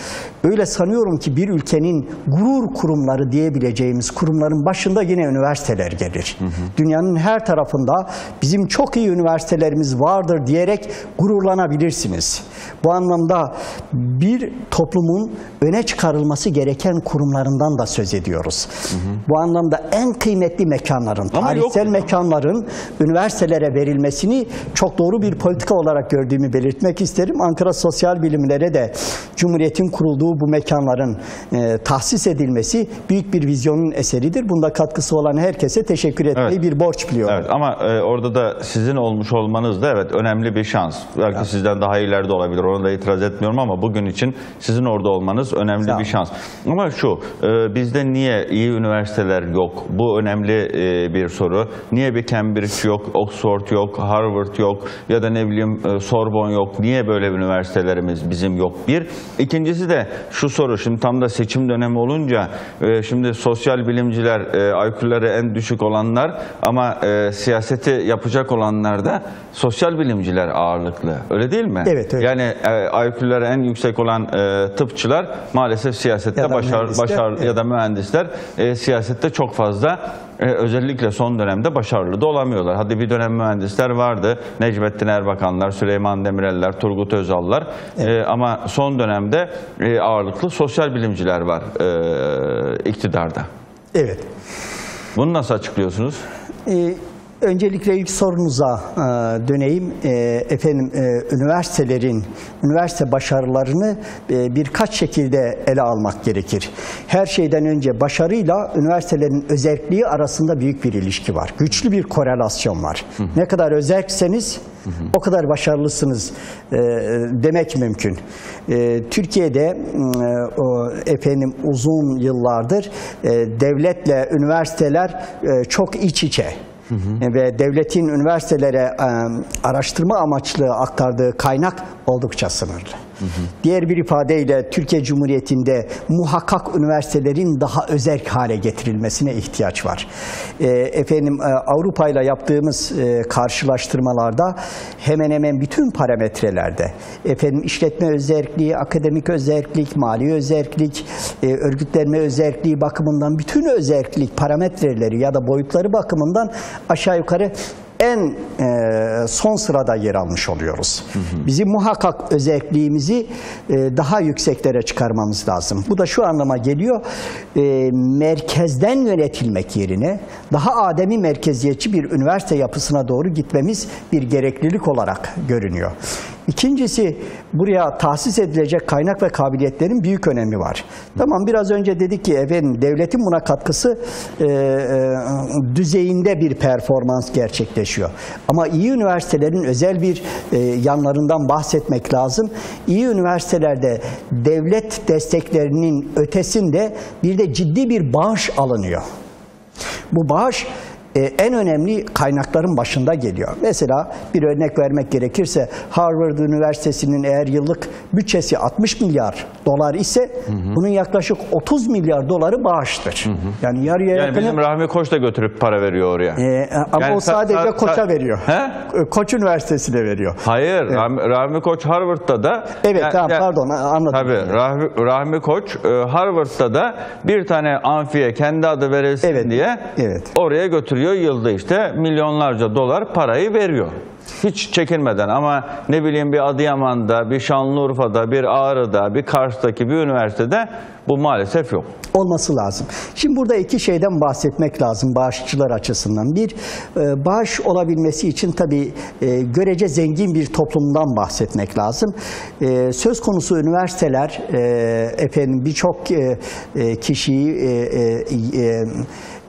Öyle sanıyorum ki bir ülkenin gurur kurumları diyebileceğimiz kurumların başında yine üniversiteler gelir. Hı hı. Dünyanın her tarafında bizim çok iyi üniversitelerimiz vardır diyerek gururlanabilirsiniz. Bu anlamda bir toplumun öne çıkarılması gereken kurumlarından da söz ediyoruz. Hı hı. Bu anlamda en kıymetli mekanların, tarihsel mekanların üniversitelere verilmesini çok doğru bir politika olarak gördüğümü belirtmek isterim. Ankara Sosyal bilimlere de Cumhuriyet'in kurulduğu bu mekanların tahsis edilmesi büyük bir vizyonun eseridir. Bunda katkısı olan herkese teşekkür etmeyi bir borç biliyorum. Evet, ama orada da sizin olmuş olmanız da önemli bir şans. Belki sizden daha ileride olabilir. Ona da itiraz etmiyorum ama bugün için sizin orada olmanız önemli bir şans. Ama şu, bizde niye iyi üniversiteler yok? Bu önemli bir soru. Niye bir Cambridge yok, Oxford yok, Harvard yok ya da ne bileyim Sorbonne yok? Niye böyle bir üniversite bizim yok bir. İkincisi de şu soru, şimdi tam da seçim dönemi olunca şimdi sosyal bilimciler IQ'ları en düşük olanlar ama siyaseti yapacak olanlar da sosyal bilimciler ağırlıklı. Öyle değil mi? Evet. Öyle. Yani IQ'ları en yüksek olan tıpçılar maalesef siyasette ya da ya da mühendisler siyasette çok fazla özellikle son dönemde başarılı da olamıyorlar. Hadi bir dönem mühendisler vardı. Necmettin Erbakanlar, Süleyman Demirel'ler, Turgut Özal'lar. Evet. Ama son dönemde ağırlıklı sosyal bilimciler var iktidarda. Evet. Bunu nasıl açıklıyorsunuz? Öncelikle ilk sorunuza döneyim. Üniversitelerin, üniversite başarılarını birkaç şekilde ele almak gerekir. Her şeyden önce başarıyla üniversitelerin özerkliği arasında büyük bir ilişki var. Güçlü bir korelasyon var. Hı hı. Ne kadar özerkseniz o kadar başarılısınız demek mümkün. Türkiye'de uzun yıllardır devletle üniversiteler çok iç içe. Hı hı. Ve devletin üniversitelere araştırma amaçlı aktardığı kaynak oldukça sınırlı. Hı hı. Diğer bir ifadeyle Türkiye Cumhuriyeti'nde muhakkak üniversitelerin daha özerk hale getirilmesine ihtiyaç var. Avrupa ile yaptığımız karşılaştırmalarda hemen hemen bütün parametrelerde işletme özerkliği, akademik özerklik, mali özerklik, örgütlenme özerkliği bakımından bütün özerklik parametreleri ya da boyutları bakımından aşağı yukarı en son sırada yer almış oluyoruz. Hı hı. Bizim muhakkak özelliğimizi daha yükseklere çıkarmamız lazım. Bu da şu anlama geliyor. Merkezden yönetilmek yerine daha ademi merkeziyetçi bir üniversite yapısına doğru gitmemiz bir gereklilik olarak görünüyor. İkincisi, buraya tahsis edilecek kaynak ve kabiliyetlerin büyük önemi var. Tamam, biraz önce dedik ki efendim, devletin buna katkısı düzeyinde bir performans gerçekleşiyor. Ama iyi üniversitelerin özel bir yanlarından bahsetmek lazım. İyi üniversitelerde devlet desteklerinin ötesinde bir de ciddi bir bağış alınıyor. Bu bağış en önemli kaynakların başında geliyor. Mesela bir örnek vermek gerekirse Harvard Üniversitesi'nin eğer yıllık bütçesi 60 milyar dolar ise bunun yaklaşık 30 milyar doları bağıştır. Yani yarıya yakın. Yani bizim Rahmi Koç da götürüp para veriyor oraya. Ama yani o sadece Koç'a veriyor. He? Koç Üniversitesi'ne veriyor. Hayır, Rahmi Koç Harvard'da da. Evet, yani, tamam, pardon, anladım. Tabii, Rahmi Koç Harvard'da da bir tane amfiye kendi adı verilsin diye oraya götürüyor. Yılda işte milyonlarca dolar parayı veriyor. Hiç çekinmeden, ama ne bileyim bir Adıyaman'da, bir Şanlıurfa'da, bir Ağrı'da, bir Kars'taki bir üniversitede bu maalesef yok. Olması lazım. Şimdi burada iki şeyden bahsetmek lazım bağışçılar açısından. Bir, bağış olabilmesi için tabii görece zengin bir toplumdan bahsetmek lazım. Söz konusu üniversiteler efendim birçok kişiyi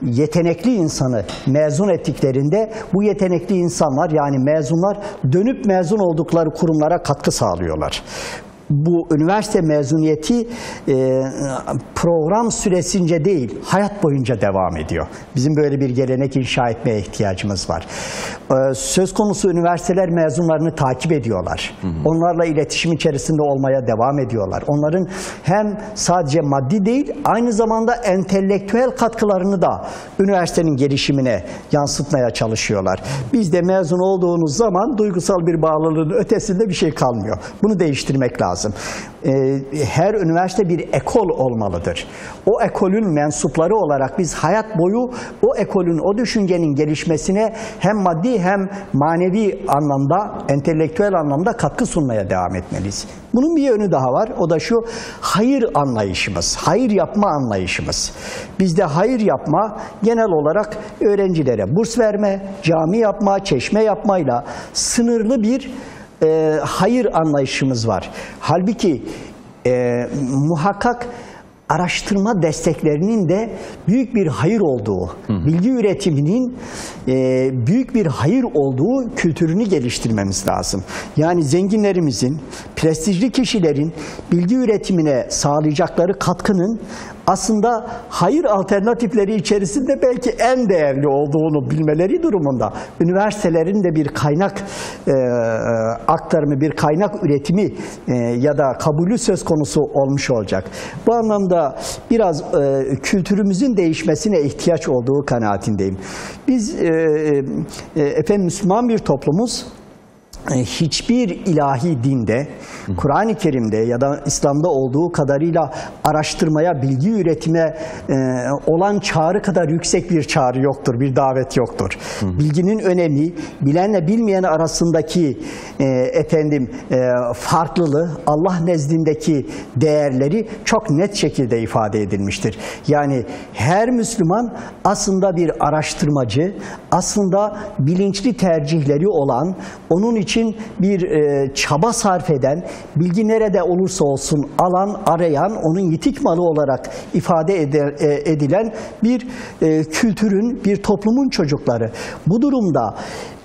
yetenekli insanı mezun ettiklerinde bu yetenekli insanlar, yani mezunlar dönüp mezun oldukları kurumlara katkı sağlıyorlar. Bu üniversite mezuniyeti program süresince değil, hayat boyunca devam ediyor. Bizim böyle bir gelenek inşa etmeye ihtiyacımız var. Söz konusu üniversiteler mezunlarını takip ediyorlar. Onlarla iletişim içerisinde olmaya devam ediyorlar. Onların hem sadece maddi değil, aynı zamanda entelektüel katkılarını da üniversitenin gelişimine yansıtmaya çalışıyorlar. Bizde mezun olduğunuz zaman duygusal bir bağlılığın ötesinde bir şey kalmıyor. Bunu değiştirmek lazım. Her üniversite bir ekol olmalıdır. O ekolün mensupları olarak biz hayat boyu o ekolün, o düşüncenin gelişmesine hem maddi hem manevi anlamda, entelektüel anlamda katkı sunmaya devam etmeliyiz. Bunun bir yönü daha var. O da şu: hayır anlayışımız, hayır yapma anlayışımız. Bizde hayır yapma genel olarak öğrencilere burs verme, cami yapma, çeşme yapmayla sınırlı bir hayır anlayışımız var. Halbuki muhakkak araştırma desteklerinin de büyük bir hayır olduğu, bilgi üretiminin büyük bir hayır olduğu kültürünü geliştirmemiz lazım. Yani zenginlerimizin, prestijli kişilerin bilgi üretimine sağlayacakları katkının aslında hayır alternatifleri içerisinde belki en değerli olduğunu bilmeleri durumunda üniversitelerin de bir kaynak aktarımı, bir kaynak üretimi ya da kabulü söz konusu olmuş olacak. Bu anlamda biraz kültürümüzün değişmesine ihtiyaç olduğu kanaatindeyim. Biz efendim Müslüman bir toplumuz. Hiçbir ilahi dinde, Kur'an-ı Kerim'de ya da İslam'da olduğu kadarıyla araştırmaya, bilgi üretime olan çağrı kadar yüksek bir çağrı yoktur, bir davet yoktur. Bilginin önemi, bilenle bilmeyen arasındaki farklılığı, Allah nezdindeki değerleri çok net şekilde ifade edilmiştir. Yani her Müslüman aslında bir araştırmacı, aslında bilinçli tercihleri olan, onun için bir çaba sarf eden, bilgi nerede olursa olsun alan, arayan, onun yitik malı olarak ifade edilen bir kültürün, bir toplumun çocukları. Bu durumda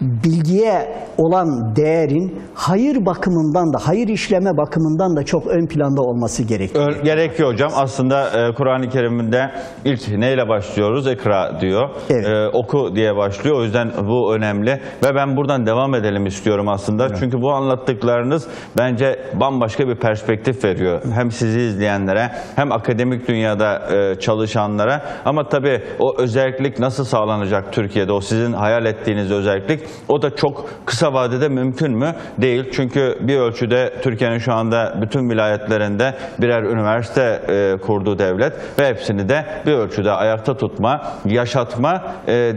bilgiye olan değerin hayır bakımından da, hayır işleme bakımından da çok ön planda olması gerekiyor. Gerekiyor hocam. Aslında Kur'an-ı Kerim'de ilk neyle başlıyoruz? Ekra diyor. Evet. Oku diye başlıyor. O yüzden bu önemli. Ve ben buradan devam edelim istiyorum aslında. Evet. Çünkü bu anlattıklarınız bence bambaşka bir perspektif veriyor. Hem sizi izleyenlere, hem akademik dünyada çalışanlara. Ama tabii o özellik nasıl sağlanacak Türkiye'de? O sizin hayal ettiğiniz özellik. O da çok kısa vadede mümkün mü? Değil. Çünkü bir ölçüde Türkiye'nin şu anda bütün vilayetlerinde birer üniversite kurduğu devlet ve hepsini de bir ölçüde ayakta tutma, yaşatma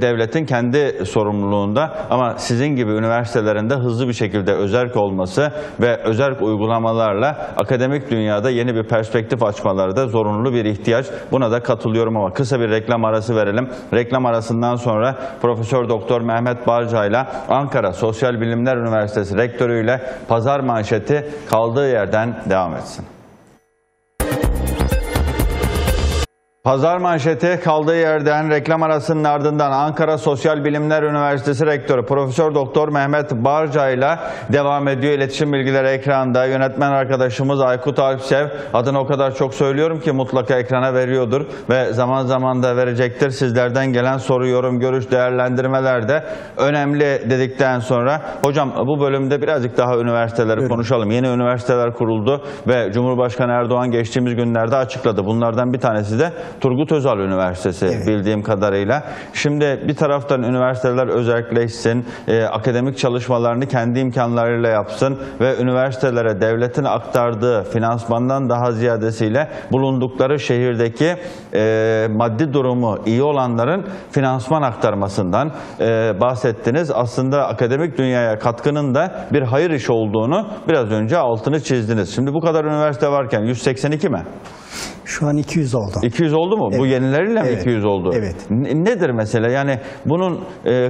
devletin kendi sorumluluğunda. Ama sizin gibi üniversitelerinde hızlı bir şekilde özerk olması ve özerk uygulamalarla akademik dünyada yeni bir perspektif açmaları da zorunlu bir ihtiyaç. Buna da katılıyorum, ama kısa bir reklam arası verelim. Reklam arasından sonra Profesör Doktor Mehmet Barca ile konuyla Ankara Sosyal Bilimler Üniversitesi rektörüyle Pazar Manşeti kaldığı yerden devam etsin. Pazar Manşeti kaldığı yerden reklam arasının ardından Ankara Sosyal Bilimler Üniversitesi Rektörü Profesör Doktor Mehmet Barca ile devam ediyor. İletişim bilgileri ekranda. Yönetmen arkadaşımız Aykut Alpsev, adını o kadar çok söylüyorum ki mutlaka ekrana veriyordur ve zaman zaman da verecektir. Sizlerden gelen soru, yorum, görüş, değerlendirmeler de önemli dedikten sonra hocam bu bölümde birazcık daha üniversiteleri konuşalım. Yeni üniversiteler kuruldu ve Cumhurbaşkanı Erdoğan geçtiğimiz günlerde açıkladı. Bunlardan bir tanesi de Turgut Özal Üniversitesi bildiğim kadarıyla. Şimdi bir taraftan üniversiteler özelleşsin, akademik çalışmalarını kendi imkanlarıyla yapsın ve üniversitelere devletin aktardığı finansmandan daha ziyadesiyle bulundukları şehirdeki maddi durumu iyi olanların finansman aktarmasından bahsettiniz. Aslında akademik dünyaya katkının da bir hayır işi olduğunu biraz önce altını çizdiniz. Şimdi bu kadar üniversite varken 182 mi? Şu an 200 oldu. 200 oldu mu? Evet. Bu yenileriyle mi 200 oldu? Evet. Nedir mesela? Yani bunun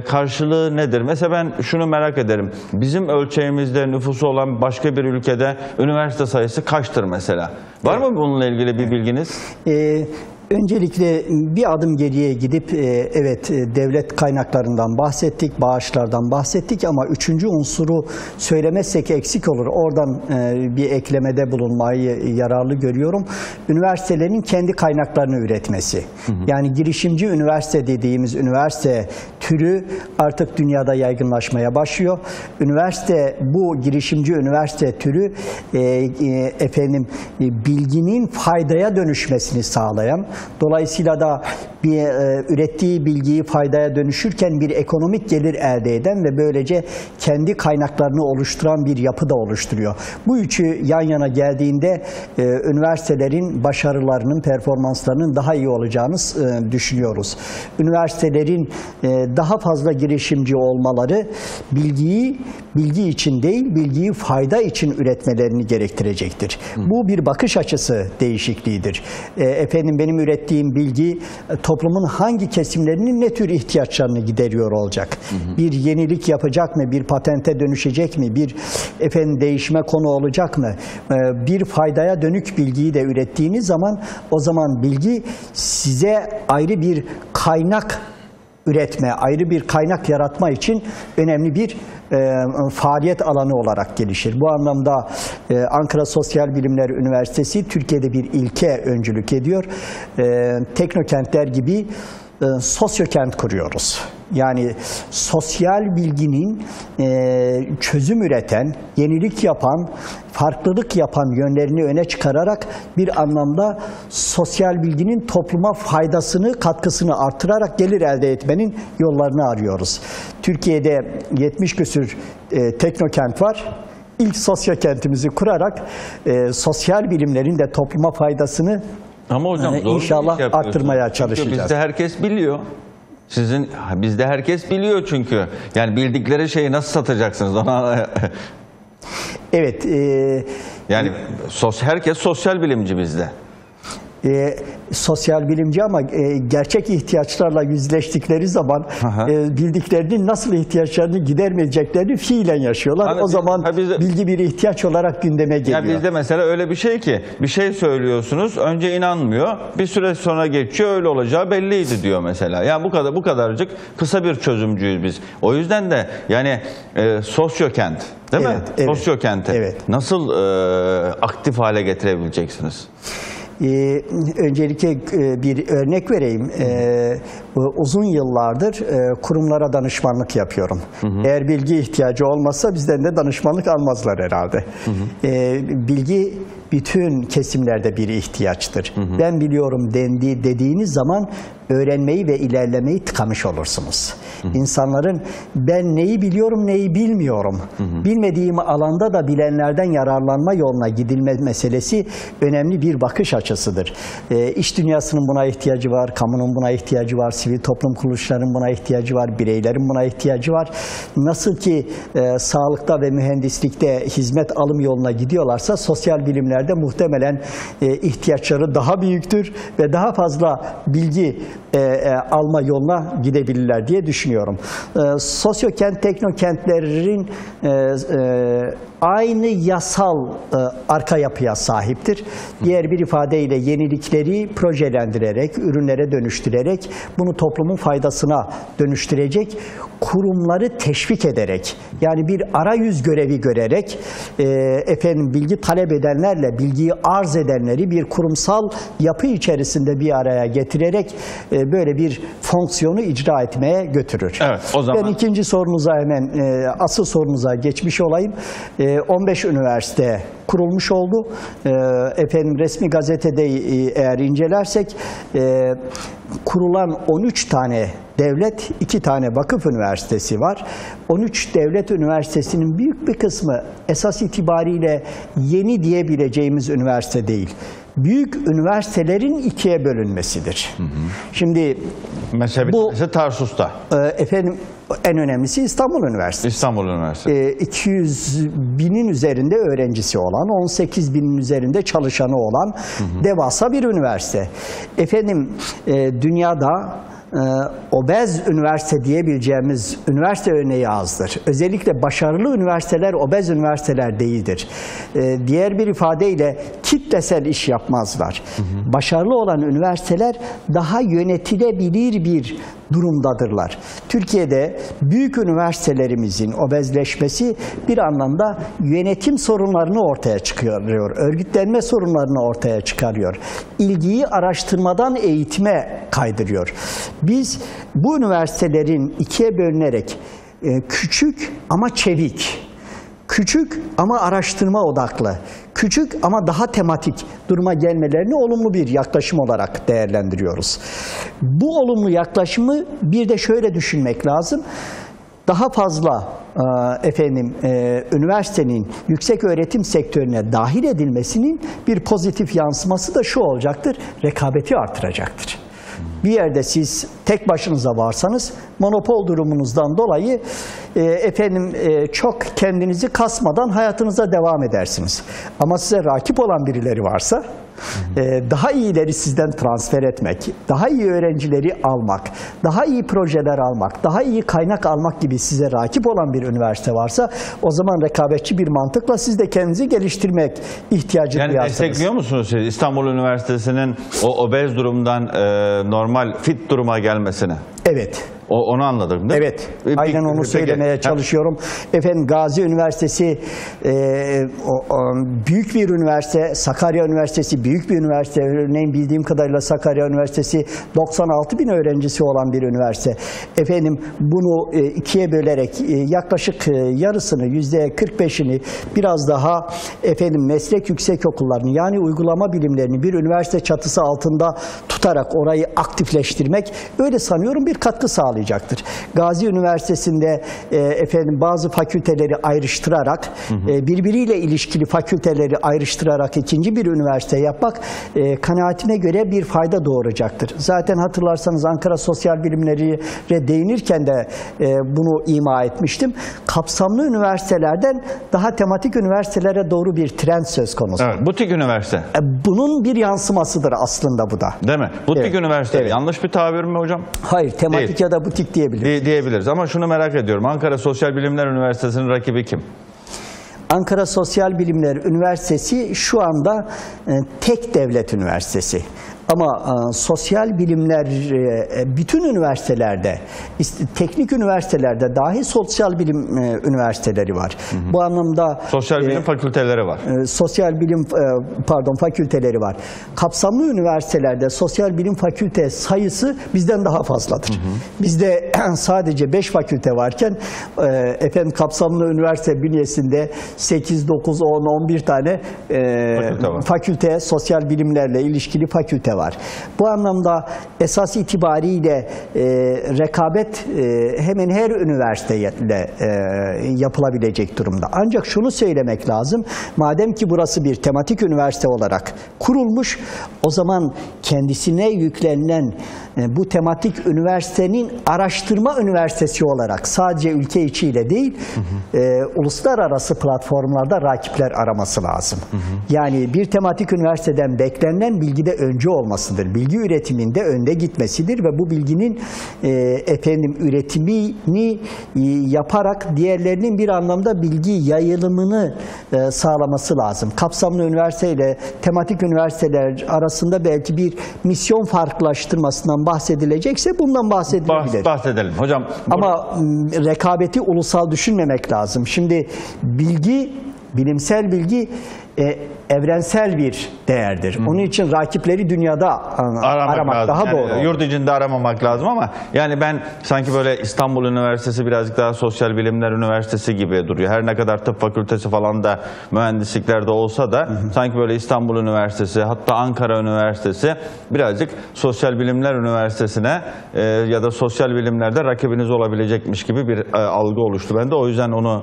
karşılığı nedir? Mesela ben şunu merak ederim. Bizim ölçeğimizde nüfusu olan başka bir ülkede üniversite sayısı kaçtır mesela? Var mı bununla ilgili bir bilginiz? Öncelikle bir adım geriye gidip evet devlet kaynaklarından bahsettik, bağışlardan bahsettik ama üçüncü unsuru söylemezsek eksik olur. Oradan bir eklemede bulunmayı yararlı görüyorum. Üniversitelerin kendi kaynaklarını üretmesi. Hı hı. Yani girişimci üniversite dediğimiz üniversite türü artık dünyada yaygınlaşmaya başlıyor. Üniversite, bu girişimci üniversite türü bilginin faydaya dönüşmesini sağlayan, dolayısıyla da bir ürettiği bilgiyi faydaya dönüşürken bir ekonomik gelir elde eden ve böylece kendi kaynaklarını oluşturan bir yapı da oluşturuyor. Bu üçü yan yana geldiğinde üniversitelerin başarılarının, performanslarının daha iyi olacağını düşünüyoruz. Üniversitelerin daha fazla girişimci olmaları bilgi için değil, bilgiyi fayda için üretmelerini gerektirecektir. Bu bir bakış açısı değişikliğidir. Benim ürettiğim bilgi toplumun hangi kesimlerinin ne tür ihtiyaçlarını gideriyor olacak? Hı hı. Bir yenilik yapacak mı? Bir patente dönüşecek mi? Bir değişime konu olacak mı? Bir faydaya dönük bilgiyi de ürettiğiniz zaman o zaman bilgi size ayrı bir kaynak üretme, ayrı bir kaynak yaratma için önemli bir faaliyet alanı olarak gelişir. Bu anlamda Ankara Sosyal Bilimler Üniversitesi Türkiye'de bir ilke öncülük ediyor. Teknokentler gibi sosyokent kuruyoruz. Yani sosyal bilginin çözüm üreten, yenilik yapan, farklılık yapan yönlerini öne çıkararak bir anlamda sosyal bilginin topluma faydasını, katkısını artırarak gelir elde etmenin yollarını arıyoruz. Türkiye'de 70 küsür teknokent var. İlk sosyokentimizi kurarak sosyal bilimlerin de topluma faydasını inşallah arttırmaya çalışacağız. Bizde herkes biliyor. Bizde herkes biliyor çünkü. Yani bildikleri şeyi nasıl satacaksınız? Ona... Evet. Yani herkes sosyal bilimci bizde. Sosyal bilimci ama gerçek ihtiyaçlarla yüzleştikleri zaman bildiklerinin nasıl ihtiyaçlarını gidermeyeceklerini fiilen yaşıyorlar. Abi, o zaman bilgi bir ihtiyaç olarak gündeme geliyor. Yani bizde mesela öyle bir şey ki bir şey söylüyorsunuz, önce inanmıyor, bir süre sonra geçiyor, öyle olacağı belliydi diyor mesela. Yani bu kadarcık kısa bir çözümcüyüz biz. O yüzden de yani sosyokent değil mi? Evet. Sosyokenti nasıl aktif hale getirebileceksiniz? Öncelikle bir örnek vereyim. Uzun yıllardır kurumlara danışmanlık yapıyorum. Hı hı. Eğer bilgi ihtiyacı olmazsa bizden de danışmanlık almazlar herhalde. Hı hı. Bilgi bütün kesimlerde bir ihtiyaçtır. Hı hı. Ben biliyorum dediğiniz zaman öğrenmeyi ve ilerlemeyi tıkamış olursunuz. Hı hı. İnsanların ben neyi biliyorum, neyi bilmiyorum, hı hı, bilmediğim alanda da bilenlerden yararlanma yoluna gidilme meselesi önemli bir bakış açısı. parçasıdır. İş dünyasının buna ihtiyacı var, kamunun buna ihtiyacı var, sivil toplum kuruluşlarının buna ihtiyacı var, bireylerin buna ihtiyacı var. Nasıl ki sağlıkta ve mühendislikte hizmet alım yoluna gidiyorlarsa sosyal bilimlerde muhtemelen ihtiyaçları daha büyüktür ve daha fazla bilgi alma yoluna gidebilirler diye düşünüyorum. Sosyokent, teknokentlerin aynı yasal arka yapıya sahiptir. Diğer bir ifadeyle yenilikleri projelendirerek, ürünlere dönüştürerek, bunu toplumun faydasına dönüştürecek, kurumları teşvik ederek, yani bir arayüz görevi görerek bilgi talep edenlerle bilgiyi arz edenleri bir kurumsal yapı içerisinde bir araya getirerek böyle bir fonksiyonu icra etmeye götürür. Evet, o zaman... Ben ikinci sorunuza hemen asıl sorunuza geçmiş olayım. 15 üniversite kurulmuş oldu. Resmi gazetede eğer incelersek kurulan 13 tane devlet, 2 tane vakıf üniversitesi var. 13 devlet üniversitesinin büyük bir kısmı esas itibariyle yeni diyebileceğimiz üniversite değil. Büyük üniversitelerin ikiye bölünmesidir. Hı hı. Şimdi mesela bu Tarsus'ta. En önemlisi İstanbul Üniversitesi. İstanbul Üniversitesi. 200.000'in üzerinde öğrencisi olan, 18.000'in üzerinde çalışanı olan hı hı. devasa bir üniversite. Dünyada obez üniversite diyebileceğimiz üniversite örneği azdır. Özellikle başarılı üniversiteler obez üniversiteler değildir. Diğer bir ifadeyle kitlesel iş yapmazlar. Hı hı. Başarılı olan üniversiteler daha yönetilebilir bir durumdadırlar. Türkiye'de büyük üniversitelerimizin obezleşmesi bir anlamda yönetim sorunlarını ortaya çıkarıyor. Örgütlenme sorunlarını ortaya çıkarıyor. İlgiyi araştırmadan eğitime kaydırıyor. Biz bu üniversitelerin ikiye bölünerek küçük ama çevik, küçük ama araştırma odaklı, küçük ama daha tematik duruma gelmelerini olumlu bir yaklaşım olarak değerlendiriyoruz. Bu olumlu yaklaşımı bir de şöyle düşünmek lazım. Daha fazla üniversitenin yüksek öğretim sektörüne dahil edilmesinin bir pozitif yansıması da şu olacaktır, rekabeti artıracaktır. Bir yerde siz tek başınıza varsanız monopol durumunuzdan dolayı çok kendinizi kasmadan hayatınıza devam edersiniz. Ama size rakip olan birileri varsa daha iyileri sizden transfer etmek, daha iyi öğrencileri almak, daha iyi projeler almak, daha iyi kaynak almak gibi size rakip olan bir üniversite varsa o zaman rekabetçi bir mantıkla siz de kendinizi geliştirmek ihtiyacı duyarsınız. Yani destekliyor musunuz siz İstanbul Üniversitesi'nin o obez durumdan normal fit duruma gelmesine? Evet. Onu anladım değil mi? Evet. Aynen onu söylemeye çalışıyorum. Gazi Üniversitesi büyük bir üniversite, Sakarya Üniversitesi büyük bir üniversite. Örneğin bildiğim kadarıyla Sakarya Üniversitesi 96.000 öğrencisi olan bir üniversite. Bunu ikiye bölerek yaklaşık yarısını, %45'ini biraz daha meslek yüksek okullarını yani uygulama bilimlerini bir üniversite çatısı altında tutarak orayı aktifleştirmek öyle sanıyorum bir katkı sağlayacak. Gazi Üniversitesi'nde bazı fakülteleri ayrıştırarak, hı hı. Birbiriyle ilişkili fakülteleri ayrıştırarak ikinci bir üniversite yapmak kanaatime göre bir fayda doğuracaktır. Zaten hatırlarsanız Ankara Sosyal Bilimler'e değinirken de bunu ima etmiştim. Kapsamlı üniversitelerden daha tematik üniversitelere doğru bir trend söz konusu. Evet, butik üniversite. Bunun bir yansımasıdır aslında bu da. Değil mi? Butik evet, üniversite. Evet. Yanlış bir tabir mi hocam? Hayır, tematik değil. Ya da butik diyebiliriz. Ama şunu merak ediyorum. Ankara Sosyal Bilimler Üniversitesi'nin rakibi kim? Ankara Sosyal Bilimler Üniversitesi şu anda tek devlet üniversitesi. Ama sosyal bilimler bütün üniversitelerde, teknik üniversitelerde dahi sosyal bilim üniversiteleri var. Hı hı. Bu anlamda sosyal bilim fakülteleri var. Fakülteleri var. Kapsamlı üniversitelerde sosyal bilim fakülte sayısı bizden daha fazladır. Hı hı. Bizde sadece 5 fakülte varken kapsamlı üniversite bünyesinde 8, 9, 10, 11 tane fakülte, sosyal bilimlerle ilişkili fakülte var. var. Bu anlamda esas itibariyle rekabet hemen her üniversiteyle yapılabilecek durumda. Ancak şunu söylemek lazım, madem ki burası bir tematik üniversite olarak kurulmuş, o zaman kendisine yüklenilen bu tematik üniversitenin araştırma üniversitesi olarak sadece ülke içiyle değil, uluslararası platformlarda rakipler araması lazım. Yani bir tematik üniversiteden beklenen bilgide öncü olmasıdır. Bilgi üretiminde önde gitmesidir ve bu bilginin üretimini yaparak diğerlerinin bir anlamda bilgi yayılımını sağlaması lazım. Kapsamlı üniversiteyle tematik üniversiteler arasında belki bir misyon farklılaştırmasından bahsedilecekse bundan bahsedilebilir. Bahsedelim hocam. Ama rekabeti ulusal düşünmemek lazım. Şimdi bilgi, bilimsel bilgi evrensel bir değerdir. Onun için rakipleri dünyada aramak daha doğru. Yani yurt içinde aramamak lazım ama yani ben sanki böyle İstanbul Üniversitesi birazcık daha sosyal bilimler üniversitesi gibi duruyor. Her ne kadar tıp fakültesi falan da mühendisliklerde olsa da sanki böyle İstanbul Üniversitesi, hatta Ankara Üniversitesi birazcık sosyal bilimler üniversitesine ya da sosyal bilimlerde rakibiniz olabilecekmiş gibi bir algı oluştu. Ben de o yüzden onu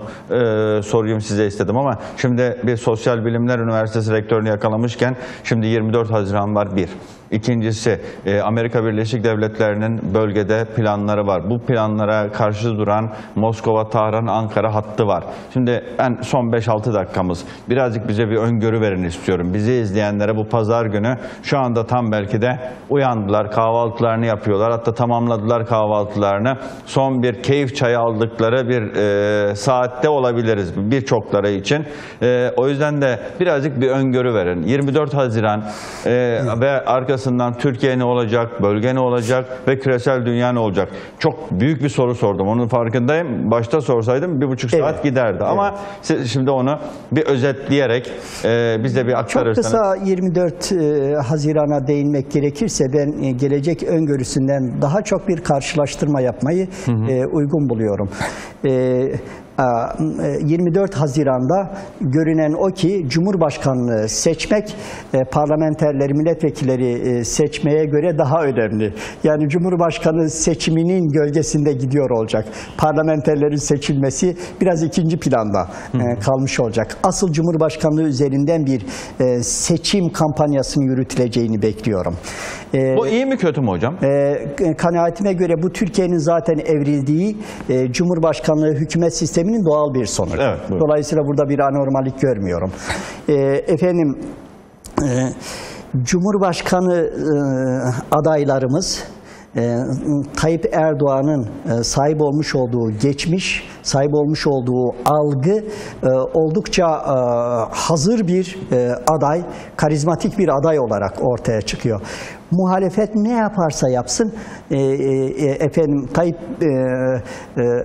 sorayım size istedim ama şimdi bir sosyal bilimler Üniversitesi rektörünü yakalamışken şimdi 24 Haziran var bir. İkincisi Amerika Birleşik Devletleri'nin bölgede planları var. Bu planlara karşı duran Moskova, Tahran, Ankara hattı var. Şimdi ben son 5-6 dakikamız birazcık bize bir öngörü verin istiyorum. Bizi izleyenlere bu pazar günü şu anda tam belki de uyandılar, kahvaltılarını yapıyorlar. Hatta tamamladılar kahvaltılarını. Son bir keyif çayı aldıkları bir saatte olabiliriz birçokları için. O yüzden de birazcık bir öngörü verin. 24 Haziran ve arkasından Türkiye ne olacak, bölge ne olacak ve küresel dünya ne olacak? Çok büyük bir soru sordum. Onun farkındayım. Başta sorsaydım 1,5 saat giderdi. Ama siz şimdi onu bir özetleyerek bize bir aktarırsanız. Çok kısa 24 Haziran'a değinmek gerekirse ben gelecek öngörüsünden daha çok bir karşılaştırma yapmayı uygun buluyorum. 24 Haziran'da görünen o ki Cumhurbaşkanlığı seçmek parlamenterleri, milletvekilleri seçmeye göre daha önemli. Yani Cumhurbaşkanı seçiminin gölgesinde gidiyor olacak. Parlamenterlerin seçilmesi biraz ikinci planda kalmış olacak. Asıl Cumhurbaşkanlığı üzerinden bir seçim kampanyasının yürütüleceğini bekliyorum. Bu iyi mi kötü mü hocam? Kanaatime göre bu Türkiye'nin zaten evrildiği Cumhurbaşkanlığı hükümet sisteminin doğal bir sonucu. Evet, dolayısıyla burada bir anormallik görmüyorum. Cumhurbaşkanı adaylarımız Tayyip Erdoğan'ın sahip olmuş olduğu geçmiş, sahip olmuş olduğu algı oldukça hazır bir aday, karizmatik bir aday olarak ortaya çıkıyor. Muhalefet ne yaparsa yapsın Tayyip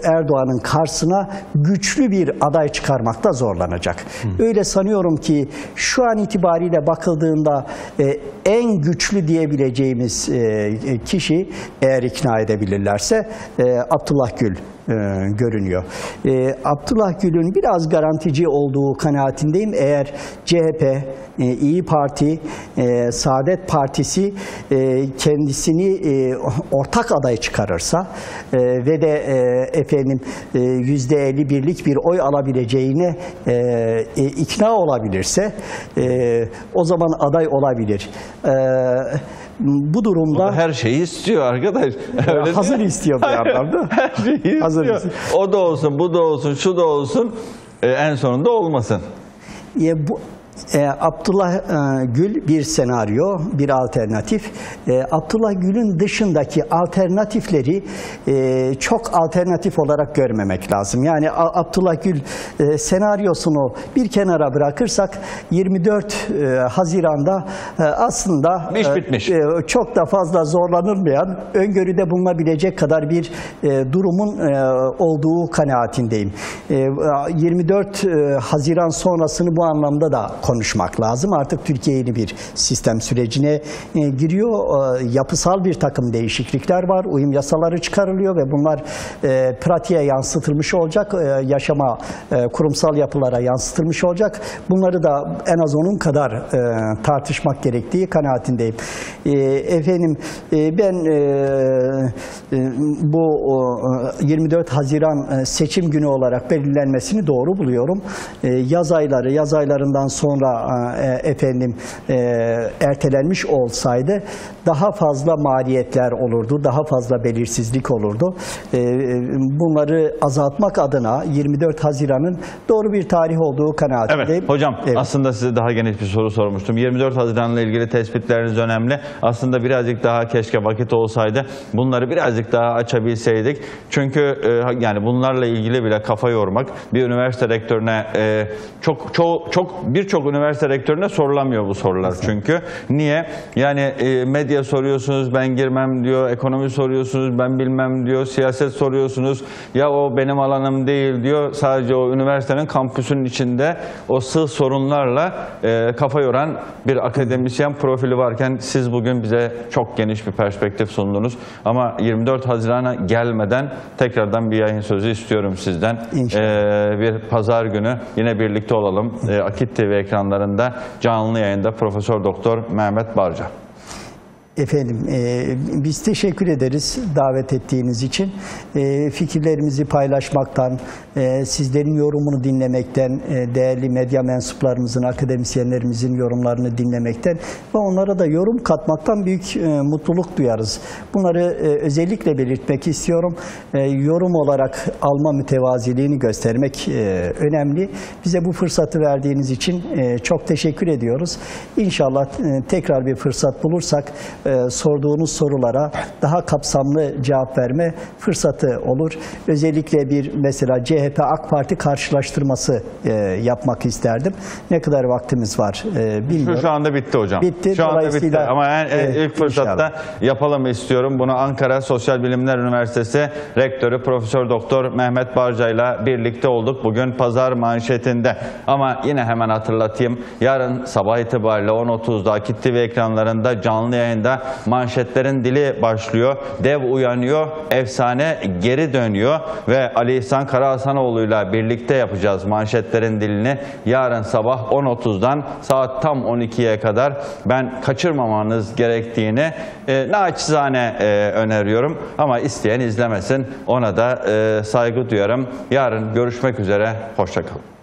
Erdoğan'ın karşısına güçlü bir aday çıkarmakta zorlanacak. Öyle sanıyorum ki şu an itibariyle bakıldığında en güçlü diyebileceğimiz kişi, eğer ikna edebilirlerse, Abdullah Gül görünüyor. Abdullah Gül'ün biraz garantici olduğu kanaatindeyim. Eğer CHP, İYİ Parti, Saadet Partisi kendisini ortak aday çıkarırsa ve de %51'lik bir oy alabileceğine ikna olabilirse o zaman aday olabilir. Bu durumda o her şeyi istiyor arkadaş. Öyle hazır değil. İstiyor bir anlamda. Her şeyi hazır istiyor. O da olsun, bu da olsun, şu da olsun. En sonunda olmasın. Abdullah Gül bir senaryo, bir alternatif. Abdullah Gül'ün dışındaki alternatifleri çok alternatif olarak görmemek lazım. Yani Abdullah Gül senaryosunu bir kenara bırakırsak 24 Haziran'da aslında çok da fazla zorlanılmayan, öngörüde bulunabilecek kadar bir durumun olduğu kanaatindeyim. 24 Haziran sonrasını bu anlamda da konuşmak lazım. Artık Türkiye yeni bir sistem sürecine giriyor. Yapısal bir takım değişiklikler var. Uyum yasaları çıkarılıyor ve bunlar pratiğe yansıtılmış olacak. Yaşama, kurumsal yapılara yansıtılmış olacak. Bunları da en az onun kadar tartışmak gerektiği kanaatindeyim. Efendim ben bu 24 Haziran seçim günü olarak belirlenmesini doğru buluyorum. Yaz ayları, yaz aylarından sonra efendim ertelenmiş olsaydı daha fazla maliyetler olurdu, daha fazla belirsizlik olurdu. Bunları azaltmak adına 24 Haziran'ın doğru bir tarih olduğu kanaatindeyim. Evet hocam, evet. Aslında size daha geniş bir soru sormuştum. 24 Haziran'la ilgili tespitleriniz önemli. Aslında birazcık daha keşke vakit olsaydı bunları birazcık daha açabilseydik. Çünkü yani bunlarla ilgili bile kafa yormak bir üniversite rektörüne birçok üniversite rektörüne sorulamıyor bu sorular. Çünkü niye? Yani medya soruyorsunuz, ben girmem diyor. Ekonomi soruyorsunuz, ben bilmem diyor. Siyaset soruyorsunuz. Ya o benim alanım değil diyor. Sadece o üniversitenin kampüsünün içinde o sığ sorunlarla kafa yoran bir akademisyen profili varken siz bugün bize çok geniş bir perspektif sundunuz. Ama 24 Haziran'a gelmeden tekrardan bir yayın sözü istiyorum sizden. Bir pazar günü yine birlikte olalım. Akit TV ekranlarında canlı yayında Profesör Doktor Mehmet Barca. Efendim biz teşekkür ederiz davet ettiğiniz için. Fikirlerimizi paylaşmaktan, sizlerin yorumunu dinlemekten, değerli medya mensuplarımızın, akademisyenlerimizin yorumlarını dinlemekten ve onlara da yorum katmaktan büyük mutluluk duyarız. Bunları özellikle belirtmek istiyorum. Yorum olarak alma mütevaziliğini göstermek önemli. Bize bu fırsatı verdiğiniz için çok teşekkür ediyoruz. İnşallah tekrar bir fırsat bulursak sorduğunuz sorulara daha kapsamlı cevap verme fırsatı olur. Özellikle bir mesela CHP AK Parti karşılaştırması yapmak isterdim. Ne kadar vaktimiz var bilmiyorum. Şu anda bitti hocam. Bitti. Şu anda bitti. Ama ilk fırsatta inşallah yapalım istiyorum. Bunu Ankara Sosyal Bilimler Üniversitesi Rektörü Profesör Doktor Mehmet Barca'yla birlikte olduk. Bugün pazar manşetinde. Ama yine hemen hatırlatayım. Yarın sabah itibariyle 10.30'da Akit TV ekranlarında canlı yayında manşetlerin dili başlıyor. Dev uyanıyor, efsane geri dönüyor ve Ali İhsan Karahasanoğlu'yla birlikte yapacağız manşetlerin dilini. Yarın sabah 10.30'dan saat tam 12'ye kadar ben kaçırmamanız gerektiğini naçizane öneriyorum. Ama isteyen izlemesin, ona da saygı duyarım. Yarın görüşmek üzere, hoşça kalın.